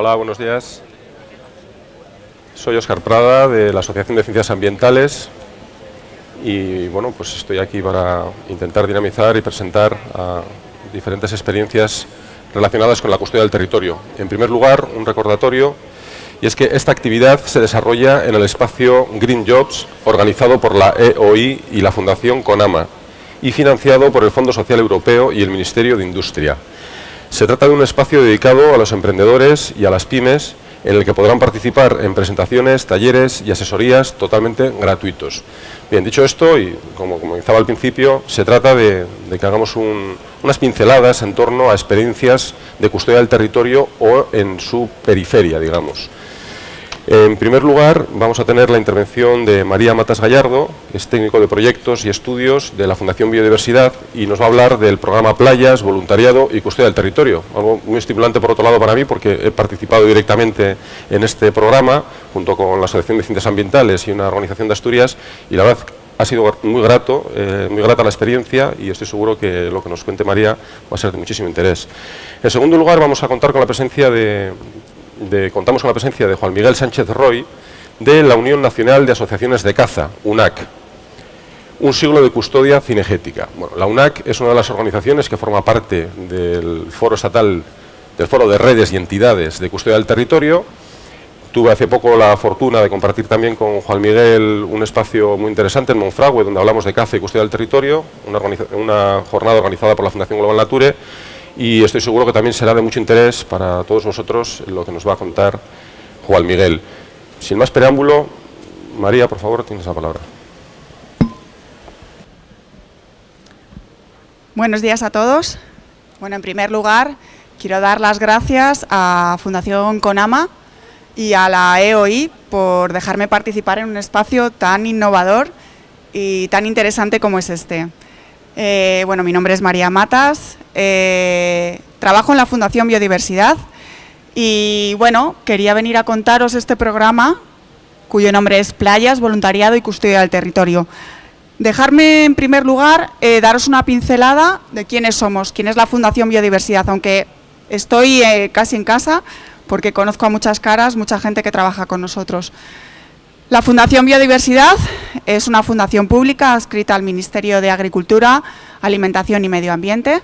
Hola, buenos días. Soy Óscar Prada, de la Asociación de Ciencias Ambientales, y bueno, pues estoy aquí para intentar dinamizar y presentar diferentes experiencias relacionadas con la custodia del territorio. En primer lugar, un recordatorio, y es que esta actividad se desarrolla en el espacio Green Jobs, organizado por la EOI y la Fundación CONAMA, y financiado por el Fondo Social Europeo y el Ministerio de Industria. Se trata de un espacio dedicado a los emprendedores y a las pymes, en el que podrán participar en presentaciones, talleres y asesorías totalmente gratuitos. Bien, dicho esto, y como comenzaba al principio, se trata de que hagamos unas pinceladas en torno a experiencias de custodia del territorio o en su periferia, digamos. En primer lugar, vamos a tener la intervención de María Matas Gallardo, que es técnico de proyectos y estudios de la Fundación Biodiversidad, y nos va a hablar del programa Playas, Voluntariado y Custodia del Territorio. Algo muy estimulante, por otro lado, para mí, porque he participado directamente en este programa, junto con la Asociación de Ciencias Ambientales y una organización de Asturias, y la verdad ha sido muy grata la experiencia, y estoy seguro que lo que nos cuente María va a ser de muchísimo interés. En segundo lugar, vamos a contar con la presencia de Juan Miguel Sánchez Roig, de la Unión Nacional de Asociaciones de Caza, UNAC, un siglo de custodia cinegética. Bueno, la UNAC es una de las organizaciones que forma parte del Foro Estatal, del Foro de Redes y Entidades de Custodia del Territorio. Tuve hace poco la fortuna de compartir también con Juan Miguel un espacio muy interesante en Monfragüe, donde hablamos de caza y custodia del territorio, una jornada organizada por la Fundación Global Nature, y estoy seguro que también será de mucho interés para todos vosotros lo que nos va a contar Juan Miguel. Sin más preámbulo, María, por favor, tienes la palabra. Buenos días a todos. Bueno, en primer lugar, quiero dar las gracias a Fundación CONAMA y a la EOI por dejarme participar en un espacio tan innovador y tan interesante como es este. Bueno, mi nombre es María Matas, trabajo en la Fundación Biodiversidad y, bueno, quería venir a contaros este programa, cuyo nombre es Playas, Voluntariado y Custodia del Territorio. Dejarme, en primer lugar, daros una pincelada de quiénes somos, quién es la Fundación Biodiversidad, aunque estoy casi en casa, porque conozco a muchas caras, mucha gente que trabaja con nosotros. La Fundación Biodiversidad es una fundación pública adscrita al Ministerio de Agricultura, Alimentación y Medio Ambiente.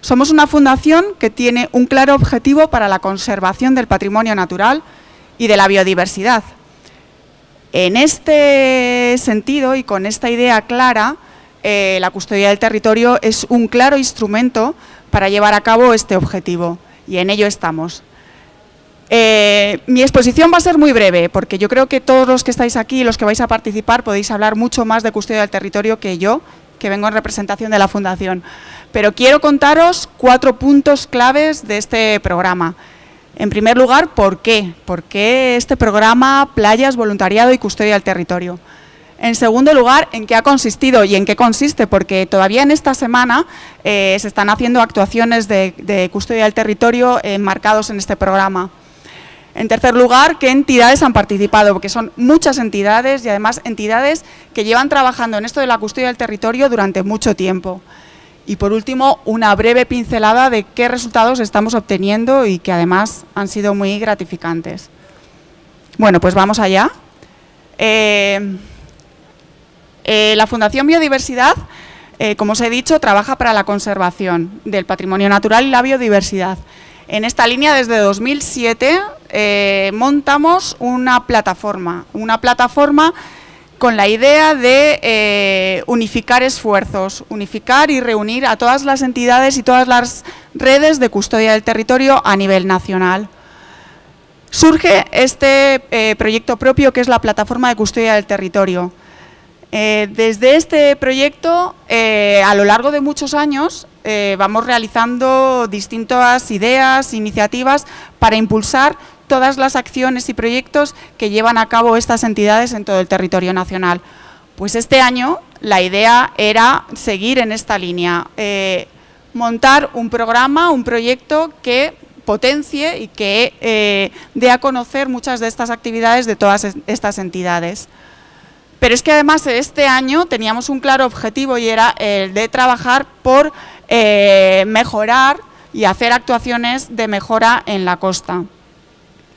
Somos una fundación que tiene un claro objetivo para la conservación del patrimonio natural y de la biodiversidad. En este sentido y con esta idea clara, la custodia del territorio es un claro instrumento para llevar a cabo este objetivo, y en ello estamos. Mi exposición va a ser muy breve, porque yo creo que todos los que estáis aquí, los que vais a participar, podéis hablar mucho más de custodia del territorio que yo, que vengo en representación de la Fundación. Pero quiero contaros 4 puntos claves de este programa. En primer lugar, ¿por qué? ¿Por qué este programa Playas, Voluntariado y Custodia del Territorio? En segundo lugar, ¿en qué ha consistido y en qué consiste? Porque todavía en esta semana se están haciendo actuaciones de custodia del territorio enmarcados en este programa. En tercer lugar, ¿qué entidades han participado? Porque son muchas entidades y además entidades que llevan trabajando en esto de la custodia del territorio durante mucho tiempo. Y por último, una breve pincelada de qué resultados estamos obteniendo y que además han sido muy gratificantes. Bueno, pues vamos allá. La Fundación Biodiversidad, como os he dicho, trabaja para la conservación del patrimonio natural y la biodiversidad. En esta línea, desde 2007, montamos una plataforma con la idea de unificar esfuerzos, unificar y reunir a todas las entidades y todas las redes de custodia del territorio a nivel nacional. Surge este proyecto propio, que es la plataforma de custodia del territorio. Desde este proyecto, a lo largo de muchos años, vamos realizando distintas ideas, iniciativas para impulsar todas las acciones y proyectos que llevan a cabo estas entidades en todo el territorio nacional. Pues este año la idea era seguir en esta línea, montar un programa, un proyecto que potencie y que dé a conocer muchas de estas actividades de todas estas entidades. Pero es que además este año teníamos un claro objetivo y era el de trabajar por mejorar y hacer actuaciones de mejora en la costa.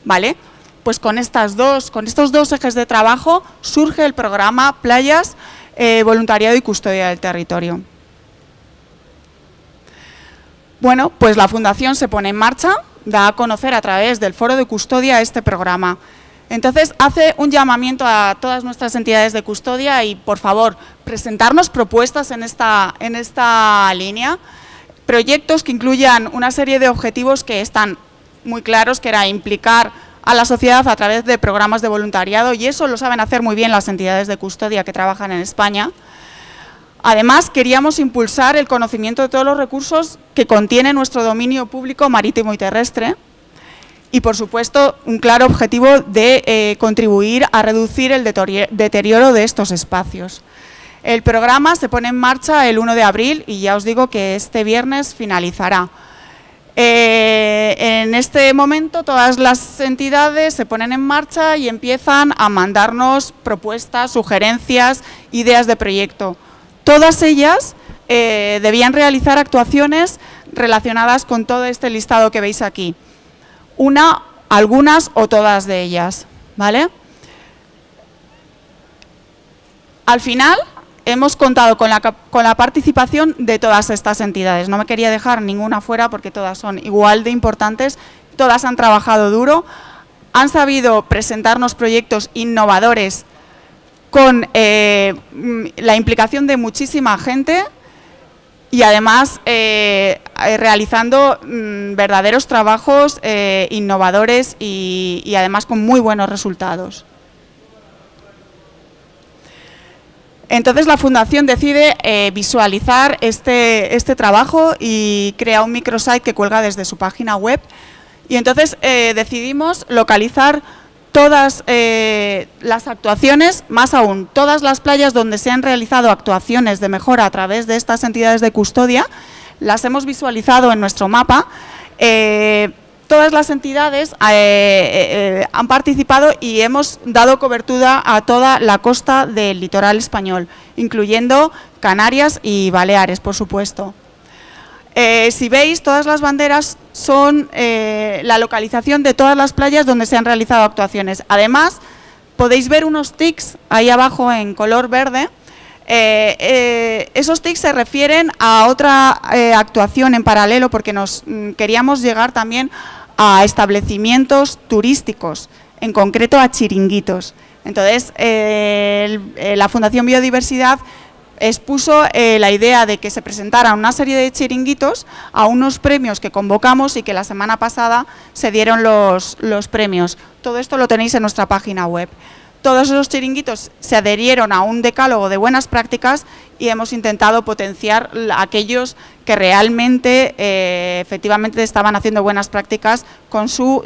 ¿vale? Pues con estos dos ejes de trabajo surge el programa Playas, Voluntariado y Custodia del Territorio. Bueno, pues la Fundación se pone en marcha, da a conocer a través del Foro de Custodia este programa. Entonces, hace un llamamiento a todas nuestras entidades de custodia y, por favor, presentarnos propuestas en esta línea, proyectos que incluyan una serie de objetivos que están muy claros, que era implicar a la sociedad a través de programas de voluntariado, y eso lo saben hacer muy bien las entidades de custodia que trabajan en España. Además, queríamos impulsar el conocimiento de todos los recursos que contiene nuestro dominio público marítimo y terrestre y, por supuesto, un claro objetivo de contribuir a reducir el deterioro de estos espacios. El programa se pone en marcha el 1 de abril y ya os digo que este viernes finalizará. En este momento todas las entidades se ponen en marcha y empiezan a mandarnos propuestas, sugerencias, ideas de proyecto. Todas ellas debían realizar actuaciones relacionadas con todo este listado que veis aquí. Una, algunas o todas de ellas, ¿vale? Al final hemos contado con la participación de todas estas entidades. No me quería dejar ninguna fuera porque todas son igual de importantes, todas han trabajado duro, han sabido presentarnos proyectos innovadores con la implicación de muchísima gente y además realizando verdaderos trabajos innovadores y además con muy buenos resultados. Entonces la Fundación decide visualizar este trabajo y crea un microsite que cuelga desde su página web y entonces decidimos localizar todas las actuaciones, más aún, todas las playas donde se han realizado actuaciones de mejora a través de estas entidades de custodia, las hemos visualizado en nuestro mapa. Todas las entidades han participado y hemos dado cobertura a toda la costa del litoral español, incluyendo Canarias y Baleares, por supuesto. Si veis, todas las banderas son la localización de todas las playas donde se han realizado actuaciones. Además, podéis ver unos tics ahí abajo en color verde. Esos tics se refieren a otra actuación en paralelo porque nos queríamos llegar también a establecimientos turísticos, en concreto a chiringuitos. Entonces, la Fundación Biodiversidad expuso la idea de que se presentaran una serie de chiringuitos a unos premios que convocamos y que la semana pasada se dieron los premios. Todo esto lo tenéis en nuestra página web. Todos esos chiringuitos se adherieron a un decálogo de buenas prácticas y hemos intentado potenciar aquellos que realmente, efectivamente, estaban haciendo buenas prácticas con sus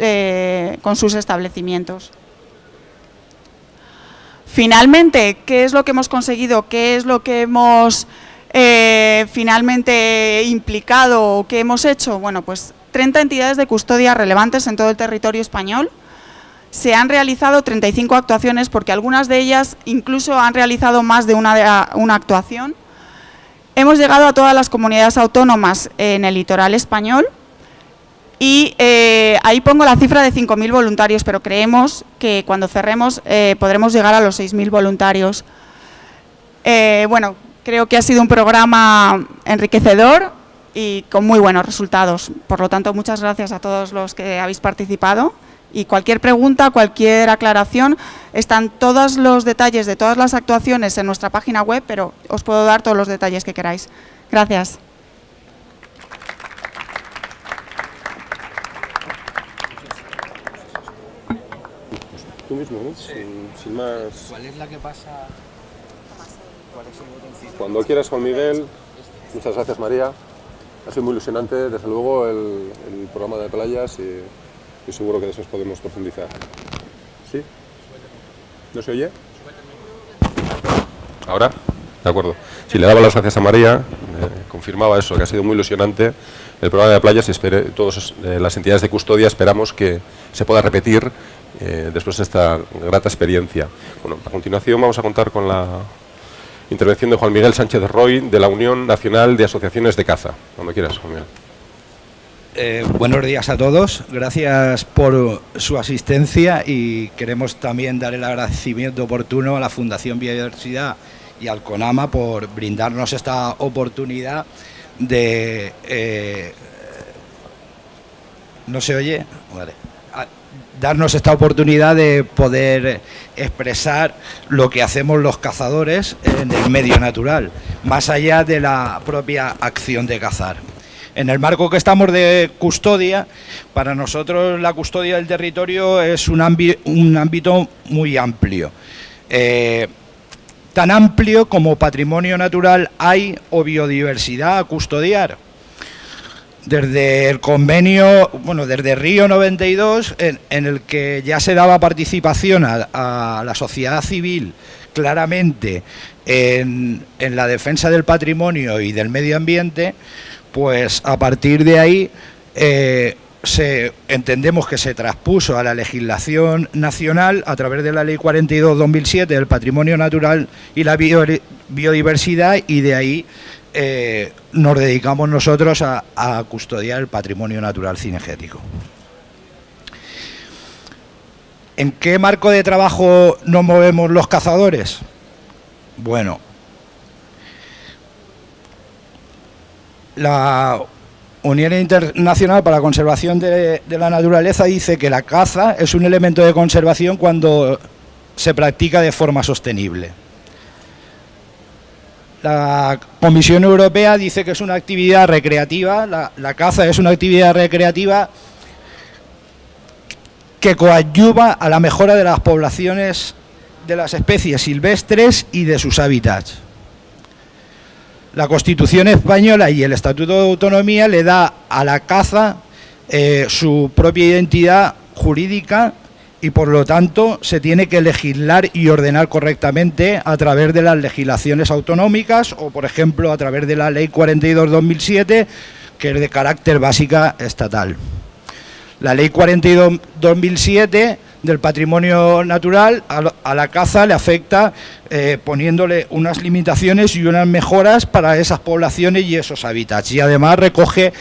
establecimientos. Finalmente, ¿qué es lo que hemos conseguido? ¿Qué es lo que hemos finalmente implicado o qué hemos hecho? Bueno, pues 30 entidades de custodia relevantes en todo el territorio español. Se han realizado 35 actuaciones porque algunas de ellas incluso han realizado más de una actuación. Hemos llegado a todas las comunidades autónomas en el litoral español. Y ahí pongo la cifra de 5.000 voluntarios, pero creemos que cuando cerremos podremos llegar a los 6.000 voluntarios. Bueno, creo que ha sido un programa enriquecedor y con muy buenos resultados. Por lo tanto, muchas gracias a todos los que habéis participado. Y cualquier pregunta, cualquier aclaración, están todos los detalles de todas las actuaciones en nuestra página web, pero os puedo dar todos los detalles que queráis. Gracias. Tú mismo, ¿no? Sí. Sin más. ¿Cuál es la que pasa? ¿Cuál es el botoncito? Cuando quieras, Juan Miguel. Muchas gracias, María. Ha sido muy ilusionante, desde luego, el programa de playas y seguro que después podemos profundizar. ¿Sí? ¿No se oye? ¿Ahora? De acuerdo. Sí, le daba las gracias a María. Confirmaba eso, que ha sido muy ilusionante el programa de playas y todas las entidades de custodia esperamos que se pueda repetir después de esta grata experiencia. Bueno, a continuación vamos a contar con la intervención de Juan Miguel Sánchez Roig de la Unión Nacional de Asociaciones de Caza. Cuando quieras, Juan Miguel. Buenos días a todos, gracias por su asistencia y queremos también dar el agradecimiento oportuno a la Fundación Biodiversidad y al CONAMA por brindarnos esta oportunidad de... ¿No se oye? Vale. Darnos esta oportunidad de poder expresar lo que hacemos los cazadores en el medio natural, más allá de la propia acción de cazar. En el marco que estamos de custodia, para nosotros la custodia del territorio es un ámbito muy amplio. Tan amplio como patrimonio natural hay o biodiversidad a custodiar. Desde el convenio, bueno, desde Río 92, en el que ya se daba participación a la sociedad civil claramente en la defensa del patrimonio y del medio ambiente, pues a partir de ahí entendemos que se transpuso a la legislación nacional a través de la Ley 42/2007 del patrimonio natural y la biodiversidad, y de ahí nos dedicamos nosotros a custodiar el patrimonio natural cinegético. ¿En qué marco de trabajo nos movemos los cazadores? Bueno, la Unión Internacional para la Conservación de la Naturaleza dice que la caza es un elemento de conservación cuando se practica de forma sostenible. La Comisión Europea dice que es una actividad recreativa, la caza es una actividad recreativa que coadyuva a la mejora de las poblaciones de las especies silvestres y de sus hábitats. La Constitución Española y el Estatuto de Autonomía le da a la caza su propia identidad jurídica y por lo tanto se tiene que legislar y ordenar correctamente a través de las legislaciones autonómicas o, por ejemplo, a través de la Ley 42/2007, que es de carácter básica estatal. La Ley 42/2007 del patrimonio natural a la caza le afecta poniéndole unas limitaciones y unas mejoras para esas poblaciones y esos hábitats, y además recoge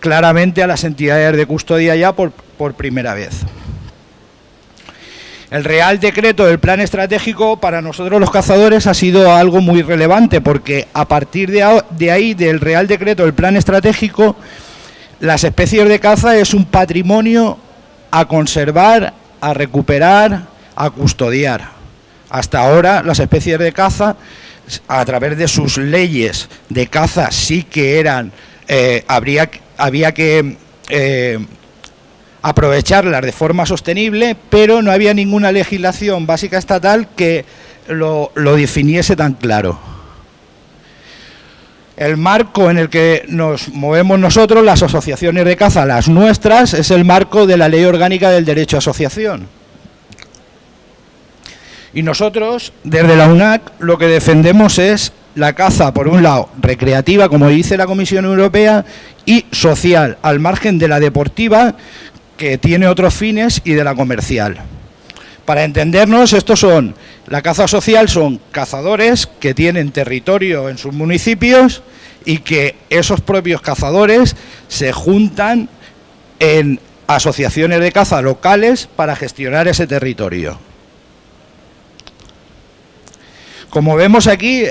claramente a las entidades de custodia ya por primera vez. El Real Decreto del Plan Estratégico para nosotros los cazadores ha sido algo muy relevante, porque a partir de ahí, del Real Decreto del Plan Estratégico, las especies de caza es un patrimonio a conservar, a recuperar, a custodiar. Hasta ahora las especies de caza, a través de sus leyes de caza, sí que eran, había que... aprovecharlas de forma sostenible, pero no había ninguna legislación básica estatal que lo definiese tan claro. El marco en el que nos movemos nosotros, las asociaciones de caza, las nuestras, es el marco de la Ley Orgánica del Derecho a Asociación. Y nosotros, desde la UNAC, lo que defendemos es la caza, por un lado, recreativa, como dice la Comisión Europea, y social, al margen de la deportiva, que tiene otros fines, y de la comercial. Para entendernos, la caza social son cazadores que tienen territorio en sus municipios y que esos propios cazadores se juntan en asociaciones de caza locales para gestionar ese territorio. Como vemos aquí,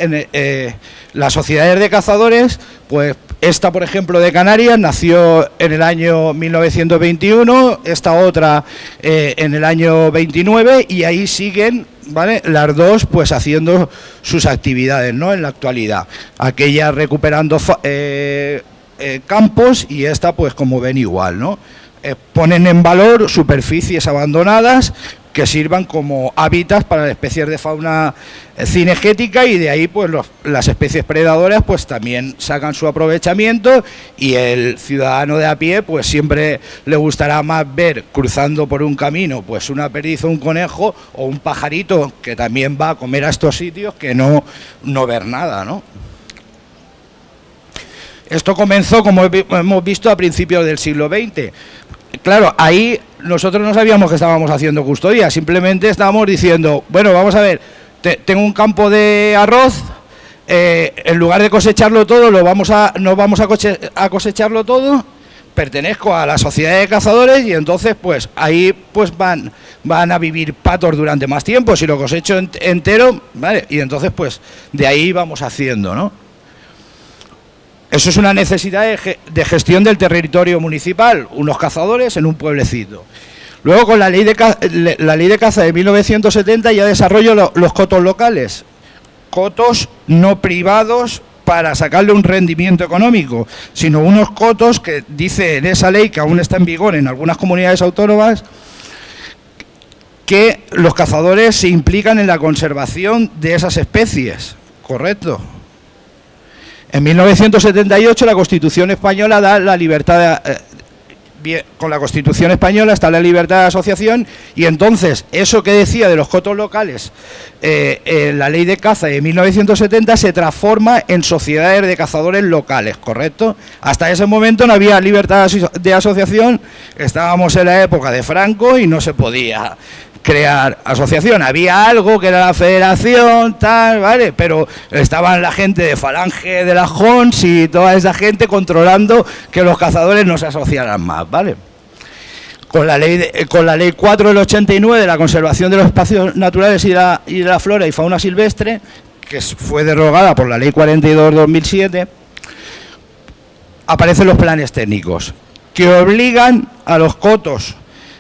las sociedades de cazadores, pues esta, por ejemplo, de Canarias, nació en el año 1921, esta otra en el año 29, y ahí siguen, ¿vale?, las dos pues haciendo sus actividades, ¿no?, en la actualidad. Aquella recuperando campos y esta, pues como ven, igual, ¿no? Ponen en valor superficies abandonadas que sirvan como hábitats para las especies de fauna cinegética, y de ahí pues las especies predadoras pues también sacan su aprovechamiento, y el ciudadano de a pie pues siempre le gustará más ver cruzando por un camino pues una perdiz o un conejo o un pajarito que también va a comer a estos sitios que no ver nada, ¿no? Esto comenzó, como hemos visto, a principios del siglo XX. Claro, ahí nosotros no sabíamos que estábamos haciendo custodia, simplemente estábamos diciendo, bueno, vamos a ver, tengo un campo de arroz, en lugar de cosecharlo todo, nos vamos a cosecharlo todo, pertenezco a la sociedad de cazadores y entonces pues ahí pues van a vivir patos durante más tiempo, si lo cosecho entero, ¿vale? Y entonces pues de ahí vamos haciendo, ¿no? Eso es una necesidad de gestión del territorio municipal, unos cazadores en un pueblecito. Luego con la ley de caza de 1970 ya desarrollo los cotos locales, cotos no privados para sacarle un rendimiento económico, sino unos cotos que dice en esa ley, que aún está en vigor en algunas comunidades autónomas, que los cazadores se implican en la conservación de esas especies, ¿correcto? En 1978 la Constitución Española da la libertad de... Con la Constitución Española está la libertad de asociación y entonces eso que decía de los cotos locales, la ley de caza de 1970 se transforma en sociedades de cazadores locales, ¿correcto? Hasta ese momento no había libertad de asociación, estábamos en la época de Franco y no se podía crear asociación, había algo que era la federación, tal, ¿vale? Pero estaban la gente de Falange, de la Jons y toda esa gente controlando que los cazadores no se asociaran más, ¿vale? Con la ley 4 del 89 de la conservación de los espacios naturales y de la flora y fauna silvestre, que fue derogada por la ley 42/2007, aparecen los planes técnicos que obligan a los cotos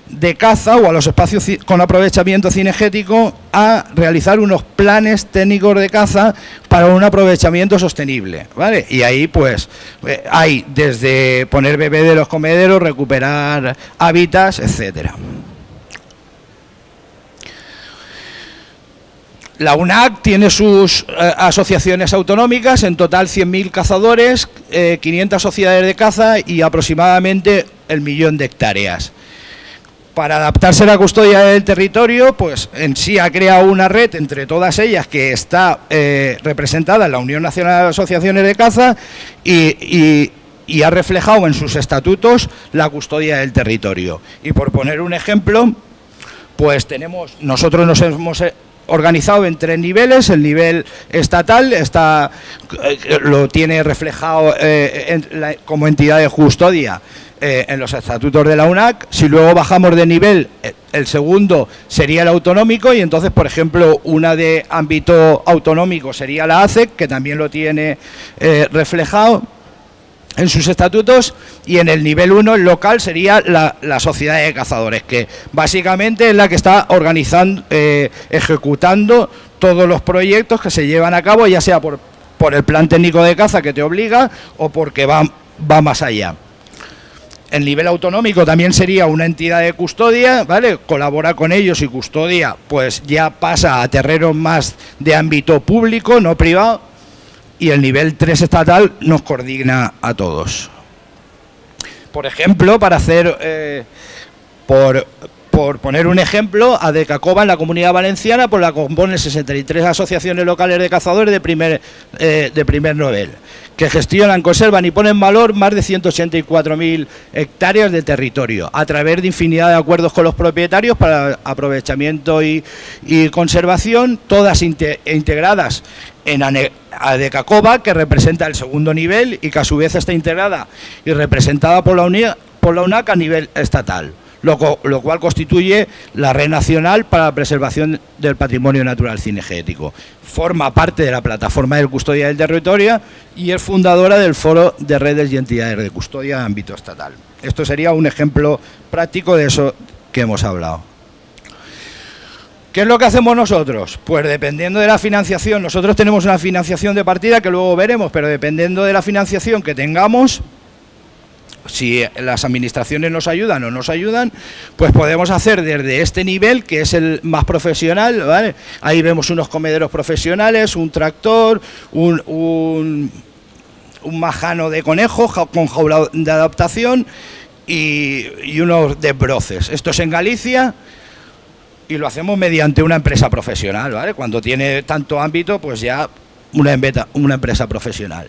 de caza o a los espacios con aprovechamiento cinegético a realizar unos planes técnicos de caza para un aprovechamiento sostenible, ¿vale? Y ahí pues hay desde poner bebederos, comederos, recuperar hábitats, etcétera. La UNAC tiene sus asociaciones autonómicas, en total 100.000 cazadores, 500 sociedades de caza y aproximadamente 1.000.000 de hectáreas. Para adaptarse a la custodia del territorio, pues en sí ha creado una red entre todas ellas que está representada en la Unión Nacional de Asociaciones de Caza y ha reflejado en sus estatutos la custodia del territorio. Y por poner un ejemplo, pues nosotros nos hemos organizado en tres niveles. El nivel estatal lo tiene reflejado como entidad de custodia en los estatutos de la UNAC. Si luego bajamos de nivel, el segundo sería el autonómico y entonces, por ejemplo, una de ámbito autonómico sería la ACEC, que también lo tiene reflejado en sus estatutos, y en el nivel 1, el local, sería la sociedad de cazadores, que básicamente es la que está organizando, ejecutando todos los proyectos que se llevan a cabo, ya sea por el plan técnico de caza que te obliga o porque va más allá. El nivel autonómico también sería una entidad de custodia, ¿vale? Colabora con ellos y custodia, pues ya pasa a terrenos más de ámbito público, no privado, y el nivel 3 estatal nos coordina a todos. Por ejemplo, para hacer, por poner un ejemplo, a Decacoba en la Comunidad Valenciana, pues la componen 63 asociaciones locales de cazadores de primer nivel, que gestionan, conservan y ponen en valor más de 184.000 hectáreas de territorio a través de infinidad de acuerdos con los propietarios para aprovechamiento y conservación, todas integradas en ADECACOBA, que representa el segundo nivel y que a su vez está integrada y representada por la UNAC a nivel estatal, lo cual constituye la Red Nacional para la Preservación del Patrimonio Natural Cinegético. Forma parte de la plataforma de custodia del territorio y es fundadora del Foro de Redes y Entidades de Custodia de ámbito estatal. Esto sería un ejemplo práctico de eso que hemos hablado. ¿Qué es lo que hacemos nosotros? Pues dependiendo de la financiación, nosotros tenemos una financiación de partida que luego veremos, pero dependiendo de la financiación que tengamos, si las administraciones nos ayudan o no nos ayudan, pues podemos hacer desde este nivel, que es el más profesional, ¿vale? Ahí vemos unos comederos profesionales, un tractor, un majano de conejos con jaula de adaptación y unos desbroces. Esto es en Galicia y lo hacemos mediante una empresa profesional, ¿vale? Cuando tiene tanto ámbito, pues ya una empresa profesional.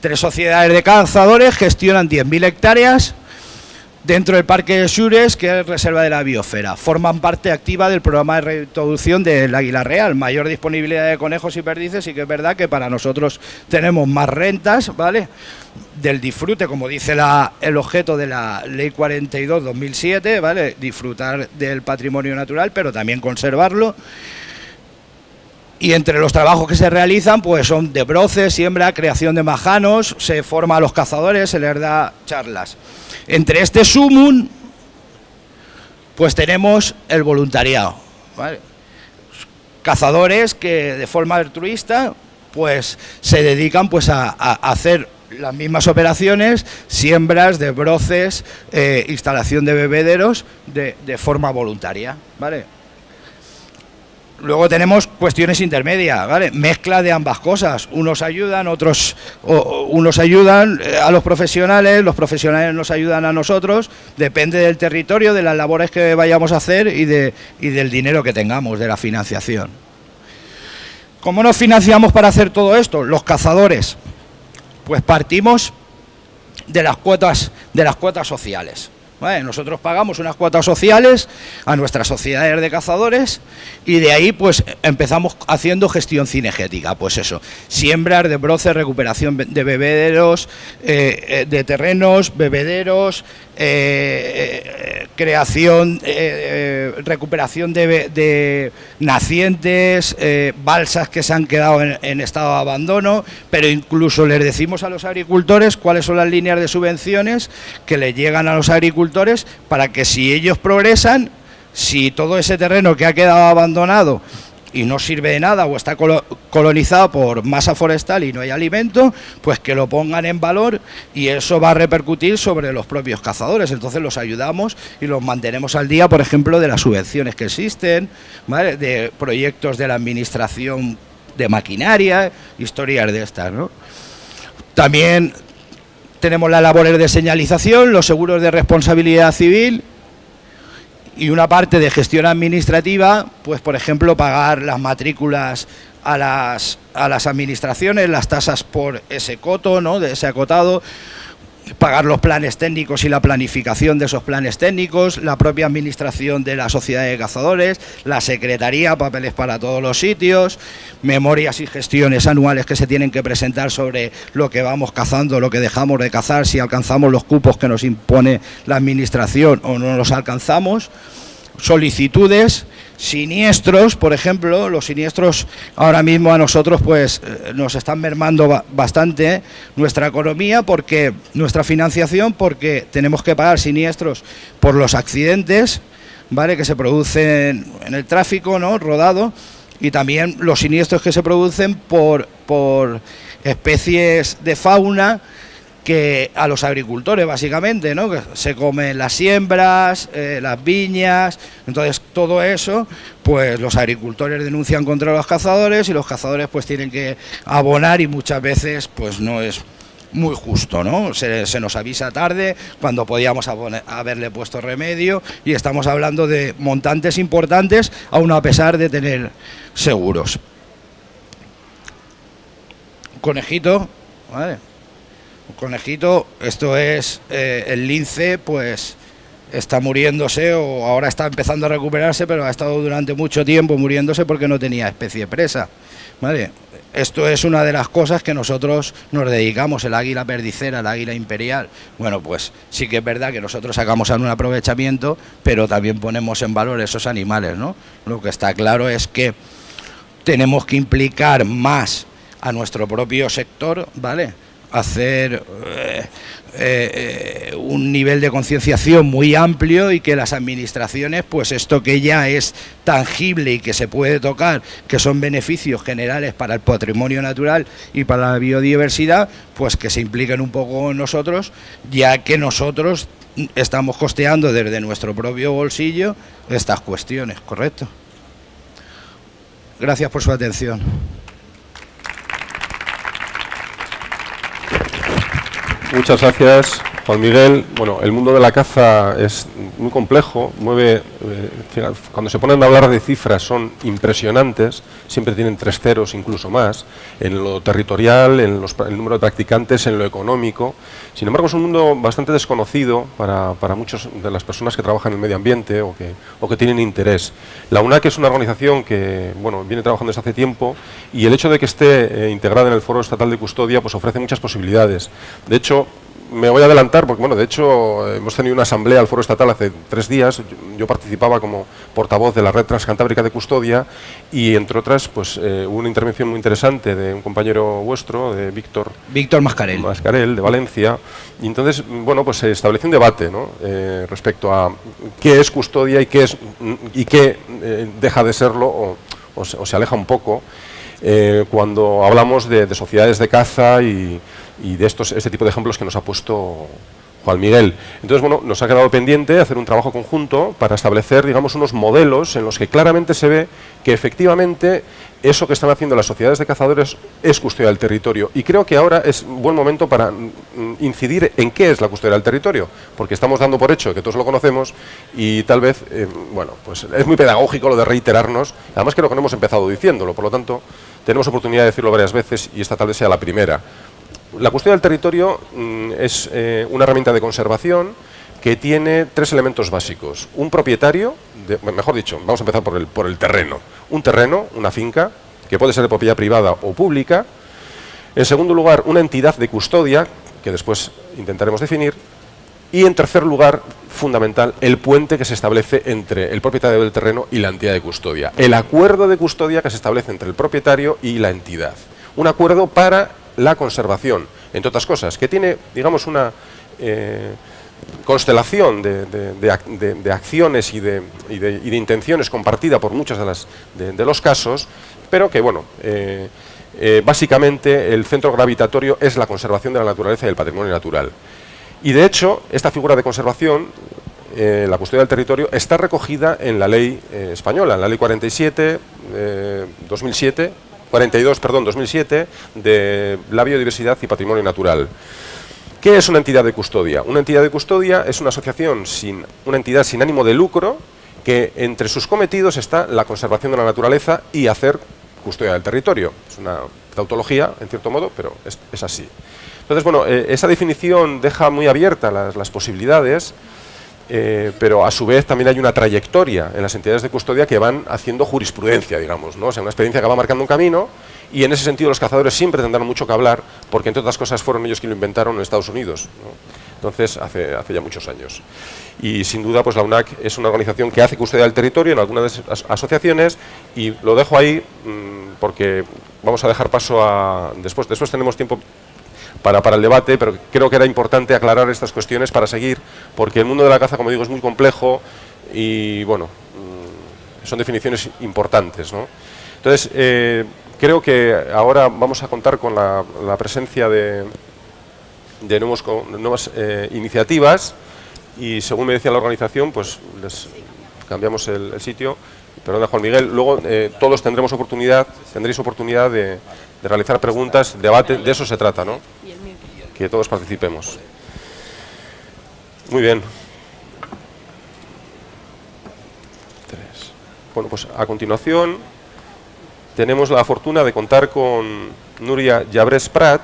Tres sociedades de cazadores gestionan 10.000 hectáreas, dentro del Parque de Sures, que es Reserva de la Biosfera. Forman parte activa del programa de reintroducción del águila real, mayor disponibilidad de conejos y perdices, y que es verdad que para nosotros tenemos más rentas, ¿vale?, del disfrute, como dice el objeto de la Ley 42/2007, ¿vale?, disfrutar del patrimonio natural, pero también conservarlo. Y entre los trabajos que se realizan, pues son de broce, siembra, creación de majanos, se forma a los cazadores, se les da charlas. Entre este sumum, pues tenemos el voluntariado, ¿vale?, cazadores que de forma altruista, pues se dedican pues a hacer las mismas operaciones, siembras, desbroces, instalación de bebederos de forma voluntaria, ¿vale? Luego tenemos cuestiones intermedias, ¿vale?, mezcla de ambas cosas, unos ayudan, otros, unos ayudan a los profesionales nos ayudan a nosotros, depende del territorio, de las labores que vayamos a hacer y del dinero que tengamos, de la financiación. ¿Cómo nos financiamos para hacer todo esto? Los cazadores, pues partimos de las cuotas sociales. Bueno, nosotros pagamos unas cuotas sociales a nuestras sociedades de cazadores y de ahí pues empezamos haciendo gestión cinegética, pues eso, siembras, desbroces, recuperación de bebederos, de terrenos, bebederos, creación, recuperación de nacientes, balsas que se han quedado en estado de abandono, pero incluso les decimos a los agricultores cuáles son las líneas de subvenciones que les llegan a los agricultores para que si ellos progresan, si todo ese terreno que ha quedado abandonado y no sirve de nada o está colonizado por masa forestal y no hay alimento, pues que lo pongan en valor y eso va a repercutir sobre los propios cazadores. Entonces los ayudamos y los mantenemos al día, por ejemplo, de las subvenciones que existen, ¿vale?, de proyectos de la administración de maquinaria, historias de estas, ¿no? También tenemos las labores de señalización, los seguros de responsabilidad civil y una parte de gestión administrativa, pues por ejemplo pagar las matrículas a las administraciones, las tasas por ese coto, ¿no?, de ese acotado, pagar los planes técnicos y la planificación de esos planes técnicos, la propia administración de la sociedad de cazadores, la secretaría, papeles para todos los sitios, memorias y gestiones anuales que se tienen que presentar sobre lo que vamos cazando, lo que dejamos de cazar, si alcanzamos los cupos que nos impone la administración o no los alcanzamos, solicitudes, siniestros, por ejemplo, los siniestros ahora mismo a nosotros pues nos están mermando bastante nuestra economía, porque nuestra financiación, porque tenemos que pagar siniestros por los accidentes, ¿vale?, que se producen en el tráfico, ¿no?, rodado, y también los siniestros que se producen por especies de fauna que a los agricultores básicamente, ¿no?, que se comen las siembras, las viñas, entonces todo eso, pues los agricultores denuncian contra los cazadores y los cazadores pues tienen que abonar y muchas veces pues no es muy justo, ¿no?, se nos avisa tarde cuando podíamos haberle puesto remedio y estamos hablando de montantes importantes aún a pesar de tener seguros. Conejito, ¿vale?, conejito, esto es el lince, pues está muriéndose o ahora está empezando a recuperarse, pero ha estado durante mucho tiempo muriéndose porque no tenía especie presa, ¿vale? Esto es una de las cosas que nosotros nos dedicamos, el águila perdicera, el águila imperial. Bueno, pues sí que es verdad que nosotros sacamos un aprovechamiento, pero también ponemos en valor esos animales, ¿no? Lo que está claro es que tenemos que implicar más a nuestro propio sector, ¿vale?, hacer un nivel de concienciación muy amplio y que las administraciones, pues esto que ya es tangible y que se puede tocar, que son beneficios generales para el patrimonio natural y para la biodiversidad, pues que se impliquen un poco en nosotros, ya que nosotros estamos costeando desde nuestro propio bolsillo estas cuestiones, ¿correcto? Gracias por su atención. Muchas gracias. Juan Miguel, bueno, el mundo de la caza es muy complejo, mueve, cuando se ponen a hablar de cifras son impresionantes, siempre tienen 3 ceros, incluso más, en lo territorial, en el número de practicantes, en lo económico. Sin embargo, es un mundo bastante desconocido para muchas de las personas que trabajan en el medio ambiente o que tienen interés. La UNAC es una organización que, bueno, viene trabajando desde hace tiempo y el hecho de que esté integrada en el Foro Estatal de Custodia pues ofrece muchas posibilidades. De hecho, me voy a adelantar porque, bueno, de hecho, hemos tenido una asamblea al Foro Estatal hace 3 días. Yo participaba como portavoz de la Red Transcantábrica de Custodia y, entre otras, pues hubo una intervención muy interesante de un compañero vuestro, de Víctor Mascarell, de Valencia. Y entonces, bueno, pues se estableció un debate, ¿no?, respecto a qué es custodia y qué deja de serlo o se aleja un poco cuando hablamos de sociedades de caza y de este tipo de ejemplos que nos ha puesto Juan Miguel. Entonces, bueno, nos ha quedado pendiente hacer un trabajo conjunto para establecer, digamos, unos modelos en los que claramente se ve que efectivamente eso que están haciendo las sociedades de cazadores es custodia del territorio. Y creo que ahora es buen momento para incidir en qué es la custodia del territorio, porque estamos dando por hecho que todos lo conocemos y tal vez, bueno, pues es muy pedagógico lo de reiterarnos. Además, creo que no hemos empezado diciéndolo, por lo tanto, tenemos oportunidad de decirlo varias veces y esta tal vez sea la primera. La custodia del territorio es una herramienta de conservación que tiene 3 elementos básicos. Un propietario, mejor dicho, vamos a empezar por el terreno. Un terreno, una finca, que puede ser de propiedad privada o pública. En segundo lugar, una entidad de custodia, que después intentaremos definir. Y en tercer lugar, fundamental, el puente que se establece entre el propietario del terreno y la entidad de custodia. El acuerdo de custodia que se establece entre el propietario y la entidad. Un acuerdo para la conservación, entre otras cosas, que tiene, digamos, una constelación de acciones y de intenciones compartida por muchas de los casos, pero que, bueno, básicamente el centro gravitatorio es la conservación de la naturaleza y del patrimonio natural. Y, de hecho, esta figura de conservación, la custodia del territorio, está recogida en la ley española, en la ley 42/2007 de la biodiversidad y patrimonio natural. ¿Qué es una entidad de custodia? Una entidad de custodia es una asociación, una entidad sin ánimo de lucro, que entre sus cometidos está la conservación de la naturaleza y hacer custodia del territorio. Es una tautología, en cierto modo, pero es así. Entonces, bueno, esa definición deja muy abiertas las posibilidades. Pero a su vez también hay una trayectoria en las entidades de custodia que van haciendo jurisprudencia, digamos, ¿no? O sea, una experiencia que va marcando un camino y en ese sentido los cazadores siempre tendrán mucho que hablar porque, entre otras cosas, fueron ellos quienes lo inventaron en Estados Unidos, ¿no? Entonces, hace ya muchos años. Y sin duda, pues la UNAC es una organización que hace custodia del territorio en algunas de esas asociaciones y lo dejo ahí porque vamos a dejar paso a... Después tenemos tiempo para el debate, pero creo que era importante aclarar estas cuestiones para seguir, porque el mundo de la caza, como digo, es muy complejo y, bueno, son definiciones importantes, ¿no? Entonces, creo que ahora vamos a contar con la presencia de nuevas iniciativas y, según me decía la organización, pues les cambiamos el sitio. Perdona, Juan Miguel, luego todos tendréis oportunidad de realizar preguntas, debate, de eso se trata, ¿no? Que todos participemos. Muy bien. Bueno, pues a continuación tenemos la fortuna de contar con Nuria Llabrés Prat,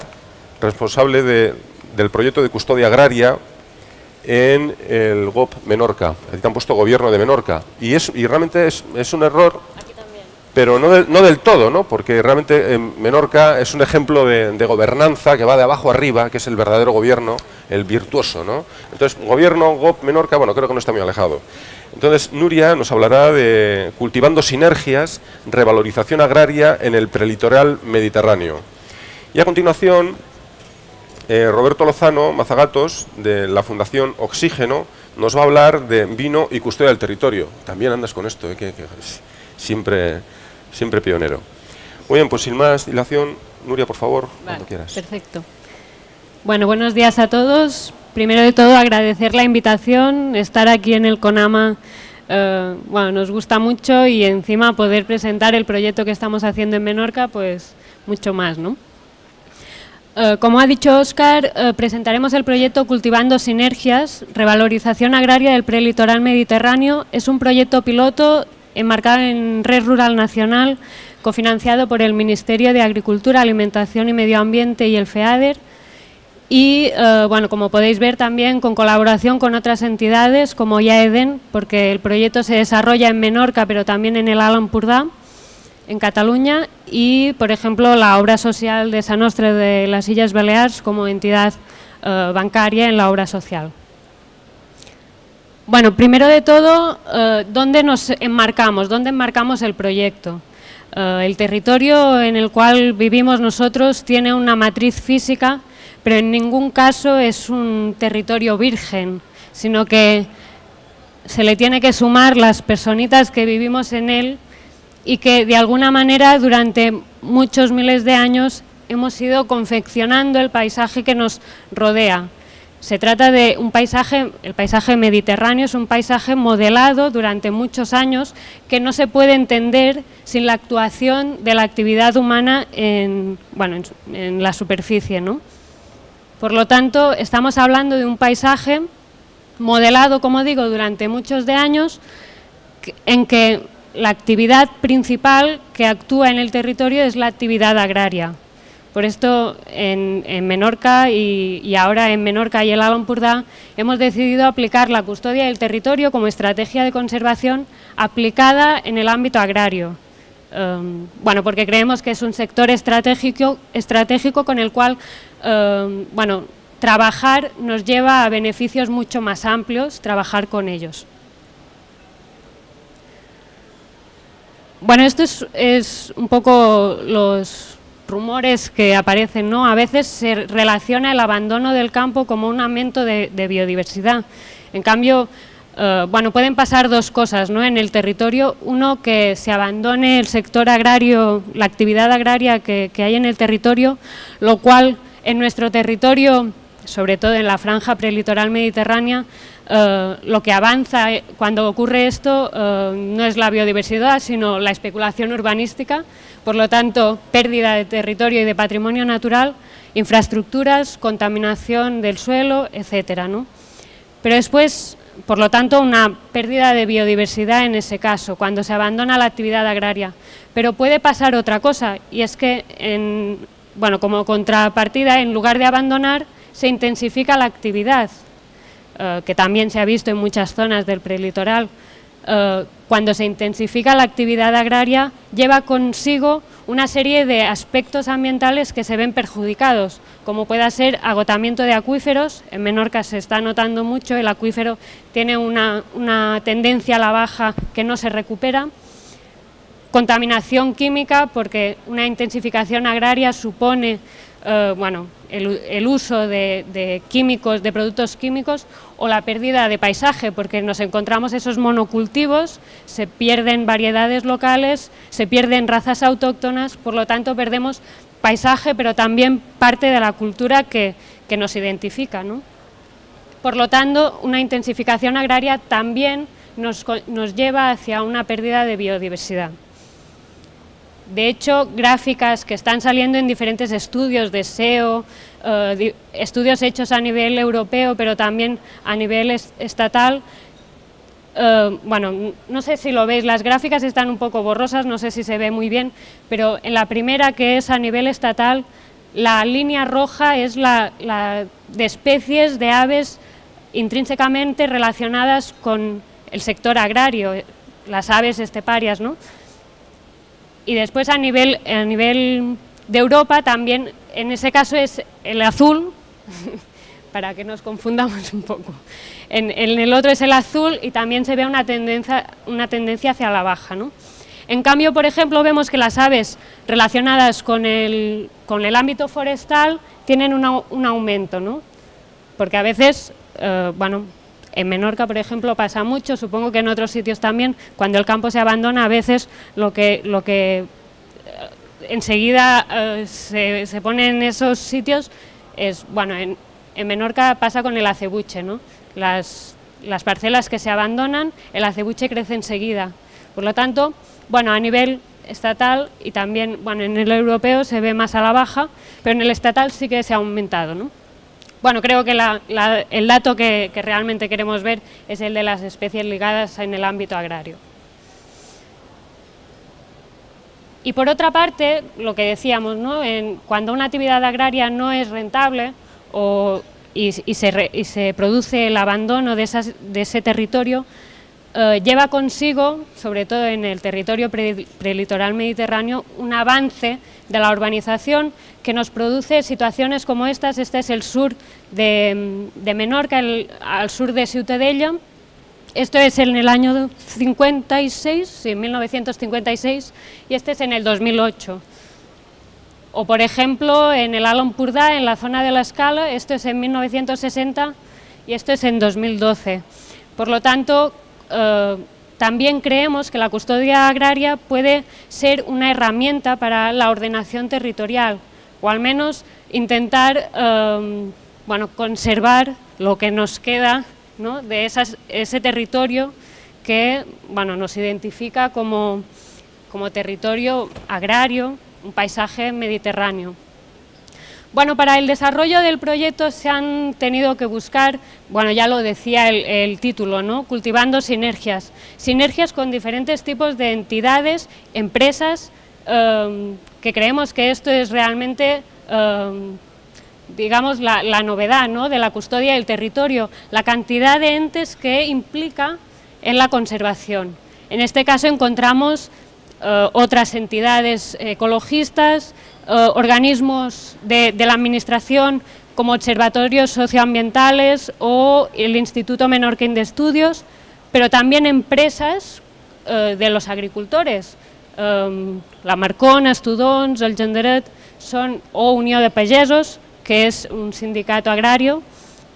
responsable del proyecto de custodia agraria en el GOB Menorca. Aquí te han puesto Gobierno de Menorca. Y realmente es un error, pero no del todo, ¿no? Porque realmente Menorca es un ejemplo de gobernanza que va de abajo arriba, que es el verdadero gobierno, el virtuoso, ¿no? Entonces, Gobierno, GOB Menorca, bueno, creo que no está muy alejado. Entonces, Nuria nos hablará de Cultivando sinergias, revalorización agraria en el prelitoral mediterráneo. Y a continuación, Roberto Lozano Mazagatos, de la Fundación Oxígeno, nos va a hablar de vino y custodia del territorio. También andas con esto, que siempre pionero. Muy bien, pues sin más dilación, Nuria, por favor, vale, cuando quieras. Perfecto. Bueno, buenos días a todos. Primero de todo, agradecer la invitación, estar aquí en el CONAMA. Bueno, nos gusta mucho y encima poder presentar el proyecto que estamos haciendo en Menorca, pues mucho más, ¿no? Como ha dicho Óscar, presentaremos el proyecto Cultivando sinergias, revalorización agraria del prelitoral mediterráneo. Es un proyecto piloto enmarcado en Red Rural Nacional, cofinanciado por el Ministerio de Agricultura, Alimentación y Medio Ambiente y el FEADER. Y, bueno, como podéis ver también, con colaboración con otras entidades como YAEDEN, porque el proyecto se desarrolla en Menorca, pero también en el Alt Empordà, en Cataluña, y, por ejemplo, la obra social de Sant Nostre de las Illes Baleares como entidad bancaria en la obra social. Bueno, primero de todo, ¿dónde nos enmarcamos? ¿Dónde enmarcamos el proyecto? El territorio en el cual vivimos nosotros tiene una matriz física, pero en ningún caso es un territorio virgen, sino que se le tiene que sumar las personitas que vivimos en él y que de alguna manera durante muchos miles de años hemos ido confeccionando el paisaje que nos rodea. Se trata de un paisaje, el paisaje mediterráneo es un paisaje modelado durante muchos años que no se puede entender sin la actuación de la actividad humana en la superficie, ¿no? Por lo tanto, estamos hablando de un paisaje modelado, como digo, durante muchos de años en que la actividad principal que actúa en el territorio es la actividad agraria. Por esto, en Menorca y ahora en Menorca y el Alt Empordà hemos decidido aplicar la custodia del territorio como estrategia de conservación aplicada en el ámbito agrario. Bueno, porque creemos que es un sector estratégico con el cual bueno, trabajar nos lleva a beneficios mucho más amplios, trabajar con ellos. Bueno, esto es un poco los rumores que aparecen, ¿no? A veces se relaciona el abandono del campo como un aumento de biodiversidad. En cambio, bueno, pueden pasar dos cosas, ¿no? En el territorio, uno, que se abandone el sector agrario, la actividad agraria que hay en el territorio, lo cual en nuestro territorio, sobre todo en la franja prelitoral mediterránea, lo que avanza cuando ocurre esto no es la biodiversidad, sino la especulación urbanística, por lo tanto, pérdida de territorio y de patrimonio natural, infraestructuras, contaminación del suelo, etcétera, ¿no? Pero después, por lo tanto, una pérdida de biodiversidad en ese caso, cuando se abandona la actividad agraria. Pero puede pasar otra cosa, y es que, bueno, como contrapartida, en lugar de abandonar, se intensifica la actividad, que también se ha visto en muchas zonas del prelitoral. Cuando se intensifica la actividad agraria, lleva consigo una serie de aspectos ambientales que se ven perjudicados, como pueda ser agotamiento de acuíferos. En Menorca se está notando mucho, el acuífero tiene una tendencia a la baja que no se recupera. Contaminación química, porque una intensificación agraria supone bueno, el uso de químicos, de productos químicos, o la pérdida de paisaje, porque nos encontramos esos monocultivos, se pierden variedades locales, se pierden razas autóctonas, por lo tanto perdemos paisaje, pero también parte de la cultura que nos identifica, ¿no? Por lo tanto, una intensificación agraria también nos lleva hacia una pérdida de biodiversidad. De hecho, gráficas que están saliendo en diferentes estudios de SEO, estudios hechos a nivel europeo, pero también a nivel estatal. Bueno, no sé si lo veis, las gráficas están un poco borrosas, no sé si se ve muy bien, pero en la primera, que es a nivel estatal, la línea roja es la de especies de aves intrínsecamente relacionadas con el sector agrario, las aves esteparias, ¿no? Y después a nivel de Europa también, en ese caso es el azul, para que nos confundamos un poco, en el otro es el azul y también se ve una tendencia hacia la baja, ¿no? En cambio, por ejemplo, vemos que las aves relacionadas con el ámbito forestal tienen un aumento, ¿no? Porque a veces, bueno, en Menorca, por ejemplo, pasa mucho, supongo que en otros sitios también, cuando el campo se abandona, a veces lo que enseguida se pone en esos sitios es, bueno, en Menorca pasa con el acebuche, ¿no? Las parcelas que se abandonan, el acebuche crece enseguida. Por lo tanto, bueno, a nivel estatal y también, bueno, en el europeo se ve más a la baja, pero en el estatal sí que se ha aumentado, ¿no? Bueno, creo que el dato que realmente queremos ver es el de las especies ligadas en el ámbito agrario. Y por otra parte, lo que decíamos, ¿no? Cuando una actividad agraria no es rentable y se produce el abandono de ese territorio, lleva consigo, sobre todo en el territorio prelitoral mediterráneo, un avance de la urbanización que nos produce situaciones como estas. Este es el sur de Menorca, al sur de Ciutadella. Esto es en el año 56, sí, 1956, y este es en el 2008. O, por ejemplo, en el Alt Empordà, en la zona de la Escala, esto es en 1960 y esto es en 2012. Por lo tanto, también creemos que la custodia agraria puede ser una herramienta para la ordenación territorial, o al menos intentar conservar lo que nos queda, ¿no?, de ese territorio que, bueno, nos identifica como territorio agrario, un paisaje mediterráneo. Bueno, para el desarrollo del proyecto se han tenido que buscar, bueno, ya lo decía el título, ¿no?, cultivando sinergias con diferentes tipos de entidades, empresas, que creemos que esto es realmente, digamos, la novedad, ¿no?, de la custodia del territorio, la cantidad de entes que implica en la conservación. En este caso encontramos otras entidades ecologistas, organismos de la administración como observatorios socioambientales o el Instituto Menorquín de Estudios, pero también empresas de los agricultores, la Marcona, Estudons, el Genderet, o Unió de Pagesos, que es un sindicato agrario,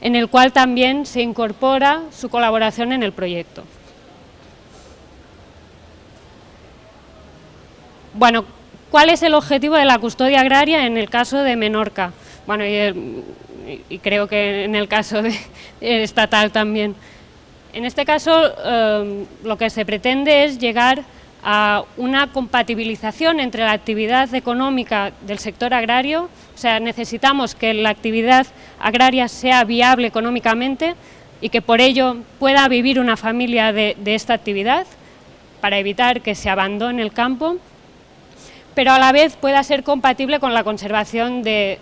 en el cual también se incorpora su colaboración en el proyecto. Bueno, ¿cuál es el objetivo de la custodia agraria en el caso de Menorca? Bueno, y creo que en el caso estatal también. En este caso, lo que se pretende es llegar a una compatibilización entre la actividad económica del sector agrario, o sea, necesitamos que la actividad agraria sea viable económicamente y que por ello pueda vivir una familia de esta actividad, para evitar que se abandone el campo, pero a la vez pueda ser compatible con la conservación de